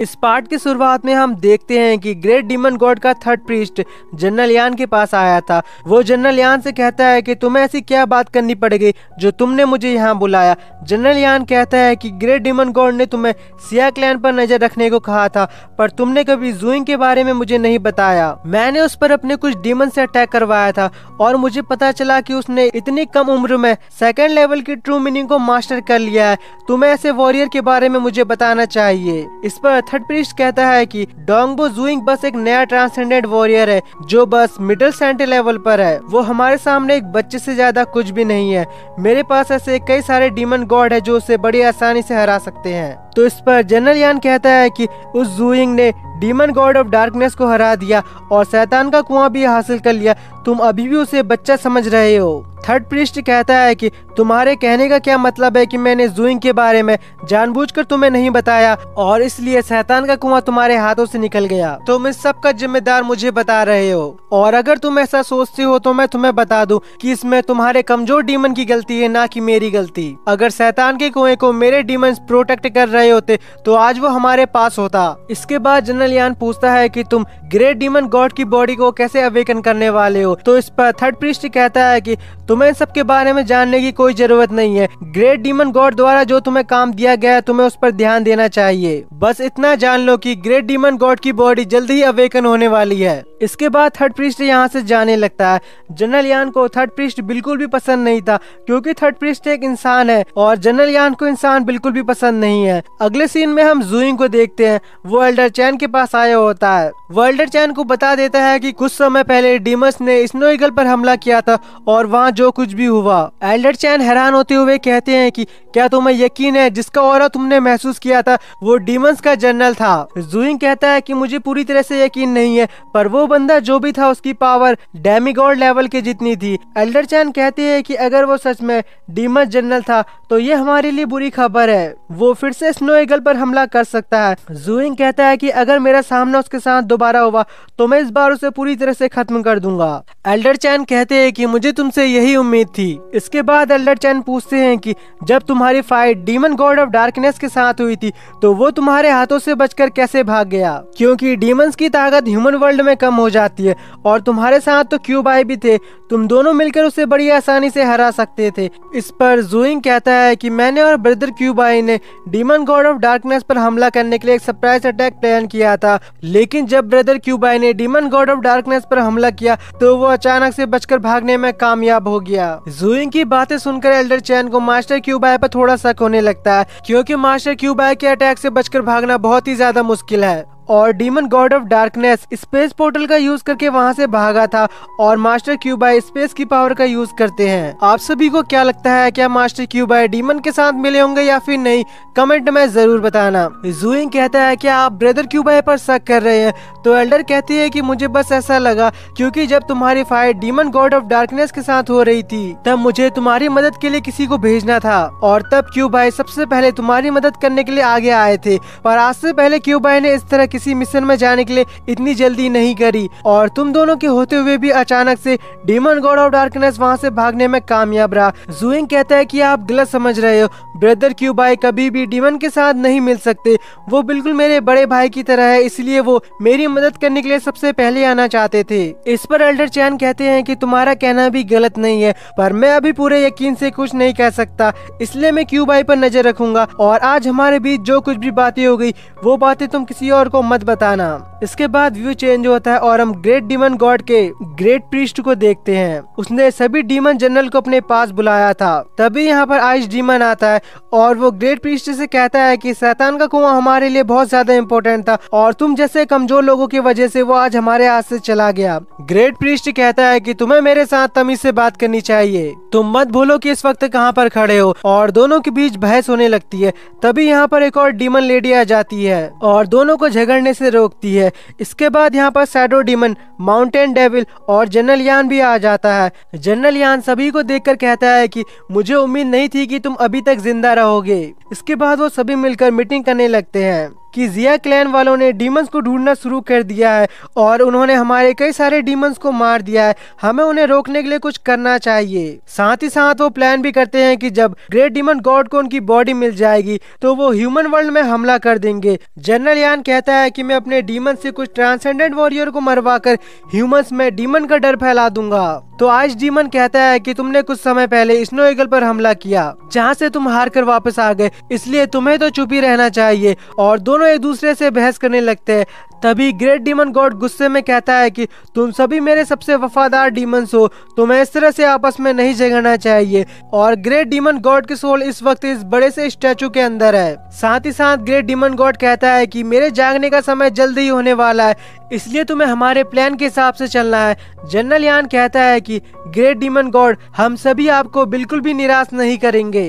इस पार्ट की शुरुआत में हम देखते हैं कि ग्रेट डीमन गॉड का थर्ड प्रीस्ट जनरल यान के पास आया था। वो जनरल यान से कहता है कि तुम्हें ऐसी क्या बात करनी पड़ेगी जो तुमने मुझे यहाँ बुलाया। जनरल यान कहता है कि ग्रेट डीमन गॉड ने तुम्हें सिया क्लैन पर नजर रखने को कहा था, पर तुमने कभी ज़ू यिंग के बारे में मुझे नहीं बताया। मैंने उस पर अपने कुछ डीमन से अटैक करवाया था और मुझे पता चला कि उसने इतनी कम उम्र में सेकेंड लेवल की ट्रू मीनिंग को मास्टर कर लिया है। तुम्हें ऐसे वॉरियर के बारे में मुझे बताना चाहिए। इस पर थर्ड प्रीस्ट कहता है कि डोंगबो ज़ू यिंग बस एक नया ट्रांसेंडेंट वॉरियर है जो बस मिडिल सेंटे लेवल पर है। वो हमारे सामने एक बच्चे से ज्यादा कुछ भी नहीं है। मेरे पास ऐसे कई सारे डीमन गॉड है जो उसे बड़ी आसानी से हरा सकते हैं। तो इस पर जनरल यान कहता है कि उस ज़ू यिंग ने डीमन गॉड ऑफ डार्कनेस को हरा दिया और शैतान का कुआं भी हासिल कर लिया, तुम अभी भी उसे बच्चा समझ रहे हो। थर्ड प्रीस्ट कहता है कि तुम्हारे कहने का क्या मतलब है कि मैंने ज़ू यिंग के बारे में जानबूझकर तुम्हें नहीं बताया और इसलिए शैतान का कुआं तुम्हारे हाथों से निकल गया। तुम इस सब का जिम्मेदार मुझे बता रहे हो और अगर तुम ऐसा सोचते हो तो मैं तुम्हें बता दूं कि इसमें तुम्हारे कमजोर डीमन की गलती है, ना कि मेरी गलती। अगर शैतान के कुएं को मेरे डीमन प्रोटेक्ट कर रहे होते तो आज वो हमारे पास होता। इसके बाद जनरल यान पूछता है कि तुम ग्रेट डीमन गॉड की बॉडी को कैसे अवेकन करने वाले हो। तो इस पर थर्ड प्रीस्ट कहता है कि तुम्हें इन सब के बारे में जानने की कोई जरूरत नहीं है। ग्रेट डीमन गॉड द्वारा जो तुम्हें काम दिया गया है तुम्हें उस पर ध्यान देना चाहिए। बस इतना जान लो कि ग्रेट डीमन गॉड की बॉडी जल्द ही अवेकन होने वाली है। इसके बाद थर्ड प्रीस्ट यहाँ से जाने लगता है। जनरल यान को थर्ड प्रीस्ट बिल्कुल भी पसंद नहीं था क्योंकि थर्ड प्रीस्ट एक इंसान है और जनरल यान को इंसान बिल्कुल भी पसंद नहीं है। अगले सीन में हम ज़ू यिंग को देखते हैं। वो एल्डर चैन के पास आया होता है। वो एल्डर चैन को बता देता है कि कुछ समय पहले डीमंस ने स्नो ईगल पर हमला किया था और वहाँ जो कुछ भी हुआ। एल्डर चैन हैरान होते हुए कहते हैं कि क्या तुम्हें यकीन है जिसका ऑरा तुमने महसूस किया था वो डीमंस का जनरल था। ज़ू यिंग कहता है कि मुझे पूरी तरह से यकीन नहीं है, पर वो बंदा जो भी था उसकी पावर डेमीगॉड लेवल के जितनी थी। एल्डर चैन कहते हैं कि अगर वो सच में डीमन जनरल था तो ये हमारे लिए बुरी खबर है, वो फिर से स्नो ईगल पर हमला कर सकता है। ज़ू यिंग कहता है कि अगर मेरा सामना उसके साथ दोबारा हुआ तो मैं इस बार उसे पूरी तरह से खत्म कर दूंगा। एल्डर चैन कहते हैं कि मुझे तुमसे यही उम्मीद थी। इसके बाद एल्डर चैन पूछते हैं कि जब तुम्हारी fight demon god of darkness के साथ हुई थी तो वो तुम्हारे हाथों से बचकर कैसे भाग गया? क्योंकि डीमंस की ताकत ह्यूमन वर्ल्ड में कम हो जाती है और तुम्हारे साथ तो क्यूबाई भी थे, तुम दोनों मिलकर उसे बड़ी आसानी से हरा सकते थे। इस पर ज़ू यिंग कहता है कि मैंने और ब्रदर क्यूबाई ने डीमन गॉड ऑफ डार्कनेस पर हमला करने के लिए एक सरप्राइज अटैक प्लान किया था, लेकिन जब ब्रदर क्यूबाई ने डीमन गॉड ऑफ डार्कनेस पर हमला किया तो वो अचानक से बचकर भागने में कामयाब हो गया। ज़ू यिंग की बातें सुनकर एल्डर चैन को मास्टर क्यूबाई पर थोड़ा शक होने लगता है क्योंकि मास्टर क्यूबाई के अटैक से बचकर भागना बहुत ही ज्यादा मुश्किल है। और demon god of darkness space portal का यूज करके वहां से भागा था और मास्टर क्यूबाई स्पेस की पावर का यूज करते हैं। आप सभी को क्या लगता है, क्या मास्टर क्यूबाई डीमन के साथ मिले होंगे या फिर नहीं? कमेंट में जरूर बताना। ज़ू यिंग कहता है कि आप ब्रदर क्यूबाई पर शक कर रहे हैं, तो एल्डर कहती है कि मुझे बस ऐसा लगा क्योंकि जब तुम्हारी fight demon god of darkness के साथ हो रही थी तब मुझे तुम्हारी मदद के लिए किसी को भेजना था और तब क्यूबाई सबसे पहले तुम्हारी मदद करने के लिए आगे आए थे, पर आज से पहले क्यूबाई ने इस तरह किसी मिशन में जाने के लिए इतनी जल्दी नहीं करी और तुम दोनों के होते हुए भी अचानक से डीमन गॉड ऑफ डार्कनेस वहां से भागने में कामयाब रहा। ज़ू यिंग कहता है कि आप गलत समझ रहे हो, ब्रदर क्यूबाई कभी भी डीमन के साथ नहीं मिल सकते, वो बिल्कुल मेरे बड़े भाई की तरह है, इसलिए वो मेरी मदद करने के लिए सबसे पहले आना चाहते थे। इस पर एल्डर चैन कहते हैं कि तुम्हारा कहना भी गलत नहीं है, पर मैं अभी पूरे यकीन से कुछ नहीं कह सकता, इसलिए मैं क्यूबाई पर नजर रखूंगा और आज हमारे बीच जो कुछ भी बातें हो गई वो बातें तुम किसी और को मत बताना। इसके बाद व्यू चेंज होता है और हम ग्रेट डीमन गॉड के ग्रेट प्रीस्ट को देखते हैं। उसने सभी डीमन जनरल को अपने पास बुलाया था, तभी यहाँ पर आइस डीमन आता है और वो ग्रेट प्रीस्ट से कहता है कि शैतान का कुआं हमारे लिए बहुत ज्यादा इम्पोर्टेंट था और तुम जैसे कमजोर लोगों की वजह से वो आज हमारे हाथ से चला गया। ग्रेट प्रीस्ट कहता है कि तुम्हें मेरे साथ तमीज से बात करनी चाहिए, तुम मत भूलो कि इस वक्त कहाँ पर खड़े हो। और दोनों के बीच बहस होने लगती है, तभी यहाँ पर एक और डीमन लेडी आ जाती है और दोनों को झगड़ने से रोकती है। इसके बाद यहाँ पर शैडो डीमन, माउंटेन डेविल और जनरल यान भी आ जाता है। जनरल यान सभी को देखकर कहता है कि मुझे उम्मीद नहीं थी कि तुम अभी तक जिंदा रहोगे। इसके बाद वो सभी मिलकर मीटिंग करने लगते हैं कि जिया क्लैन वालों ने डीमंस को ढूंढना शुरू कर दिया है और उन्होंने हमारे कई सारे डीमंस को मार दिया है, हमें उन्हें रोकने के लिए कुछ करना चाहिए। साथ ही साथ वो प्लान भी करते हैं कि जब ग्रेट डीमन गॉड को उनकी बॉडी मिल जाएगी तो वो ह्यूमन वर्ल्ड में हमला कर देंगे। जनरल यान कहता है कि मैं अपने डीमन से कुछ ट्रांसेंडेंट वॉरियर को मरवा कर ह्यूमंस में डीमन का डर फैला दूंगा। तो आज डीमन कहता है कि तुमने कुछ समय पहले स्नो ईगल पर हमला किया जहाँ से तुम हार कर वापस आ गए, इसलिए तुम्हें तो चुप ही रहना चाहिए। और दोनों एक दूसरे से बहस करने लगते हैं, तभी ग्रेट डीमन गॉड गुस्से में कहता है कि तुम सभी मेरे सबसे वफादार डीमंस हो, तुम्हें इस तरह से आपस में नहीं झगड़ना चाहिए। और ग्रेट डीमन गॉड की सोल इस वक्त इस बड़े से स्टैचू के अंदर है। साथ ही साथ ग्रेट डीमन गॉड कहता है कि मेरे जागने का समय जल्द ही होने वाला है, इसलिए तुम्हें हमारे प्लान के हिसाब से चलना है। जनरल यान कहता है कि ग्रेट डीमन गॉड हम सभी आपको बिल्कुल भी निराश नहीं करेंगे।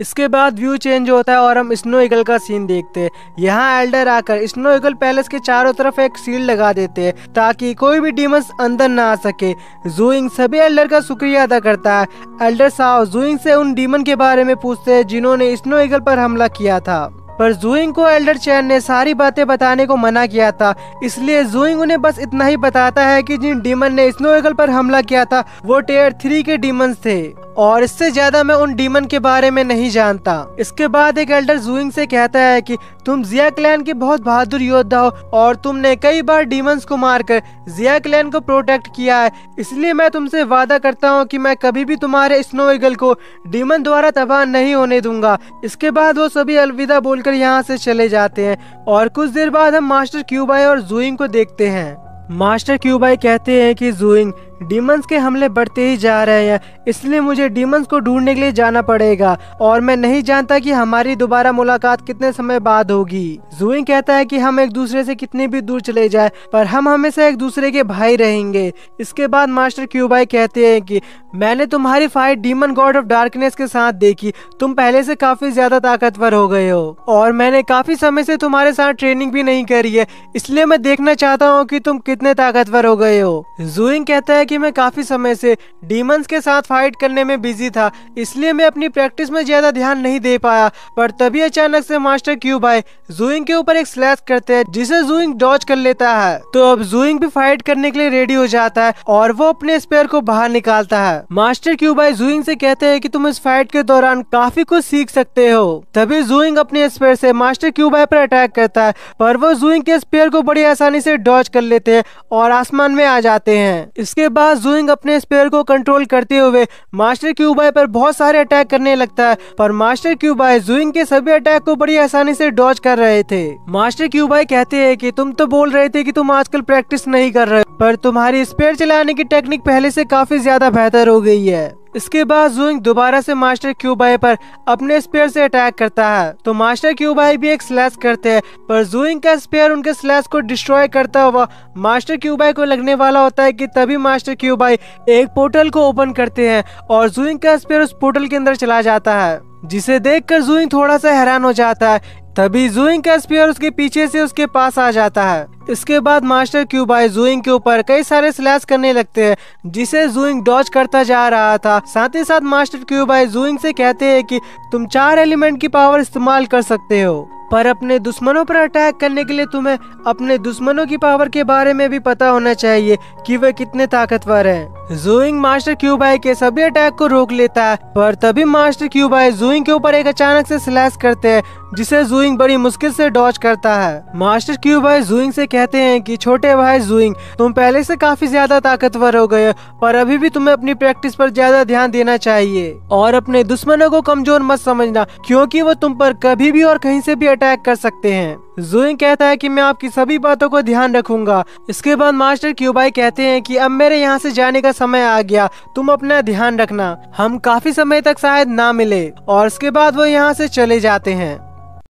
इसके बाद व्यू चेंज होता है और हम स्नो ईगल का सीन देखते हैं। यहाँ एल्डर आकर स्नो ईगल पैलेस के चारों तरफ एक सील लगा देते हैं ताकि कोई भी डीमंस अंदर ना आ सके। ज़ू यिंग सभी एल्डर का शुक्रिया अदा करता है। एल्डर साहु ज़ू यिंग से उन डीमन के बारे में पूछते हैं जिन्होंने स्नो ईगल पर हमला किया था, पर ज़ू यिंग को एल्डर चैन ने सारी बातें बताने को मना किया था, इसलिए ज़ू यिंग उन्हें बस इतना ही बताता है कि जिन डीमन ने स्नो ईगल पर हमला किया था वो टेयर थ्री के डीमंस थे और इससे ज्यादा मैं उन डीमन के बारे में नहीं जानता। इसके बाद एक एल्डर ज़ू यिंग से कहता है कि तुम जिया क्लैन के बहुत बहादुर योद्धा हो और तुमने कई बार डीमंस को मारकर जिया क्लैन को प्रोटेक्ट किया है, इसलिए मैं तुमसे वादा करता हूँ कि मैं कभी भी तुम्हारे स्नो ईगल को डीमन द्वारा तबाह नहीं होने दूंगा। इसके बाद वो सभी अलविदा बोलकर यहाँ से चले जाते हैं और कुछ देर बाद हम मास्टर क्यूबाई और ज़ू यिंग को देखते हैं। मास्टर क्यूबाई कहते हैं कि ज़ू यिंग डीमंस के हमले बढ़ते ही जा रहे हैं, इसलिए मुझे डीमंस को ढूंढने के लिए जाना पड़ेगा और मैं नहीं जानता कि हमारी दोबारा मुलाकात कितने समय बाद होगी। ज़ू यिंग कहता है कि हम एक दूसरे से कितने भी दूर चले जाए पर हम हमेशा एक दूसरे के भाई रहेंगे। इसके बाद मास्टर क्यूबाई कहते हैं कि मैंने तुम्हारी fight demon god of darkness के साथ देखी, तुम पहले से काफी ज्यादा ताकतवर हो गए हो और मैंने काफी समय से तुम्हारे साथ ट्रेनिंग भी नहीं करी है, इसलिए मैं देखना चाहता हूँ कि तुम कितने ताकतवर हो गए हो। ज़ू यिंग कहता है कि मैं काफी समय से डीमंस के साथ फाइट करने में बिजी था, इसलिए मैं अपनी प्रैक्टिस में ज्यादा ध्यान नहीं दे पाया। पर तभी अचानक से मास्टर क्यूबाई ज़ू यिंग के ऊपर एक स्लैश करते हैं जिसे ज़ू यिंग डॉज कर लेता है। तो अब ज़ू यिंग भी फाइट करने के लिए रेडी हो जाता है और वो अपने स्पेयर को बाहर निकालता है। मास्टर क्यूबाई ज़ू यिंग से कहते हैं कि तुम इस फाइट के दौरान काफी कुछ सीख सकते हो। तभी ज़ू यिंग अपने स्पेयर से मास्टर क्यूबाई पर अटैक करता है, पर वो ज़ू यिंग के स्पेयर को बड़ी आसानी से डॉज कर लेते हैं और आसमान में आ जाते हैं। इसके बाद ज़ू यिंग अपने स्पेयर को कंट्रोल करते हुए मास्टर क्यूबाई पर बहुत सारे अटैक करने लगता है, पर मास्टर क्यूबाई ज़ू यिंग के सभी अटैक को बड़ी आसानी से डॉज कर रहे थे। मास्टर क्यूबाई कहते हैं कि तुम तो बोल रहे थे कि तुम आजकल प्रैक्टिस नहीं कर रहे, पर तुम्हारी स्पेयर चलाने की टेक्निक पहले से काफी ज्यादा बेहतर हो गई है। इसके बाद ज़ू यिंग दोबारा से मास्टर क्यूबाई पर अपने स्पेयर से अटैक करता है तो मास्टर क्यूबाई भी एक स्लैश करते हैं, पर ज़ू यिंग का स्पेयर उनके स्लैश को डिस्ट्रॉय करता हुआ मास्टर क्यूबाई को लगने वाला होता है कि तभी मास्टर क्यूबाई एक पोर्टल को ओपन करते हैं और ज़ू यिंग का स्पेयर उस पोर्टल के अंदर चला जाता है, जिसे देखकर ज़ू यिंग थोड़ा सा हैरान हो जाता है। तभी ज़ू यिंग का स्पेयर उसके पीछे से उसके पास आ जाता है। इसके बाद मास्टर क्यूबाई ज़ू यिंग के ऊपर कई सारे स्लैश करने लगते हैं, जिसे ज़ू यिंग डॉज करता जा रहा था। साथ ही साथ मास्टर क्यूबाई ज़ू यिंग से कहते हैं कि तुम चार एलिमेंट की पावर इस्तेमाल कर सकते हो, पर अपने दुश्मनों पर अटैक करने के लिए तुम्हें अपने दुश्मनों की पावर के बारे में भी पता होना चाहिए कि वे कितने ताकतवर हैं। ज़ू यिंग मास्टर क्यूबाई के सभी अटैक को रोक लेता है, पर तभी मास्टर क्यूबाई ज़ू यिंग के ऊपर एक अचानक से स्लैश करते हैं, जिसे ज़ू यिंग बड़ी मुश्किल से डॉज करता है। मास्टर क्यूबाई ज़ू यिंग से कहते हैं कि छोटे भाई ज़ू यिंग, तुम पहले से काफी ज्यादा ताकतवर हो गए, पर अभी भी तुम्हें अपनी प्रैक्टिस पर ज्यादा ध्यान देना चाहिए और अपने दुश्मनों को कमजोर मत समझना, क्योंकि वो तुम पर कभी भी और कहीं से भी अटैक कर सकते हैं। ज़ू यिंग कहता है कि मैं आपकी सभी बातों को ध्यान रखूंगा। इसके बाद मास्टर क्यूबाई कहते हैं कि अब मेरे यहाँ से जाने का समय आ गया, तुम अपना ध्यान रखना, हम काफी समय तक शायद ना मिले, और इसके बाद वो यहाँ से चले जाते हैं।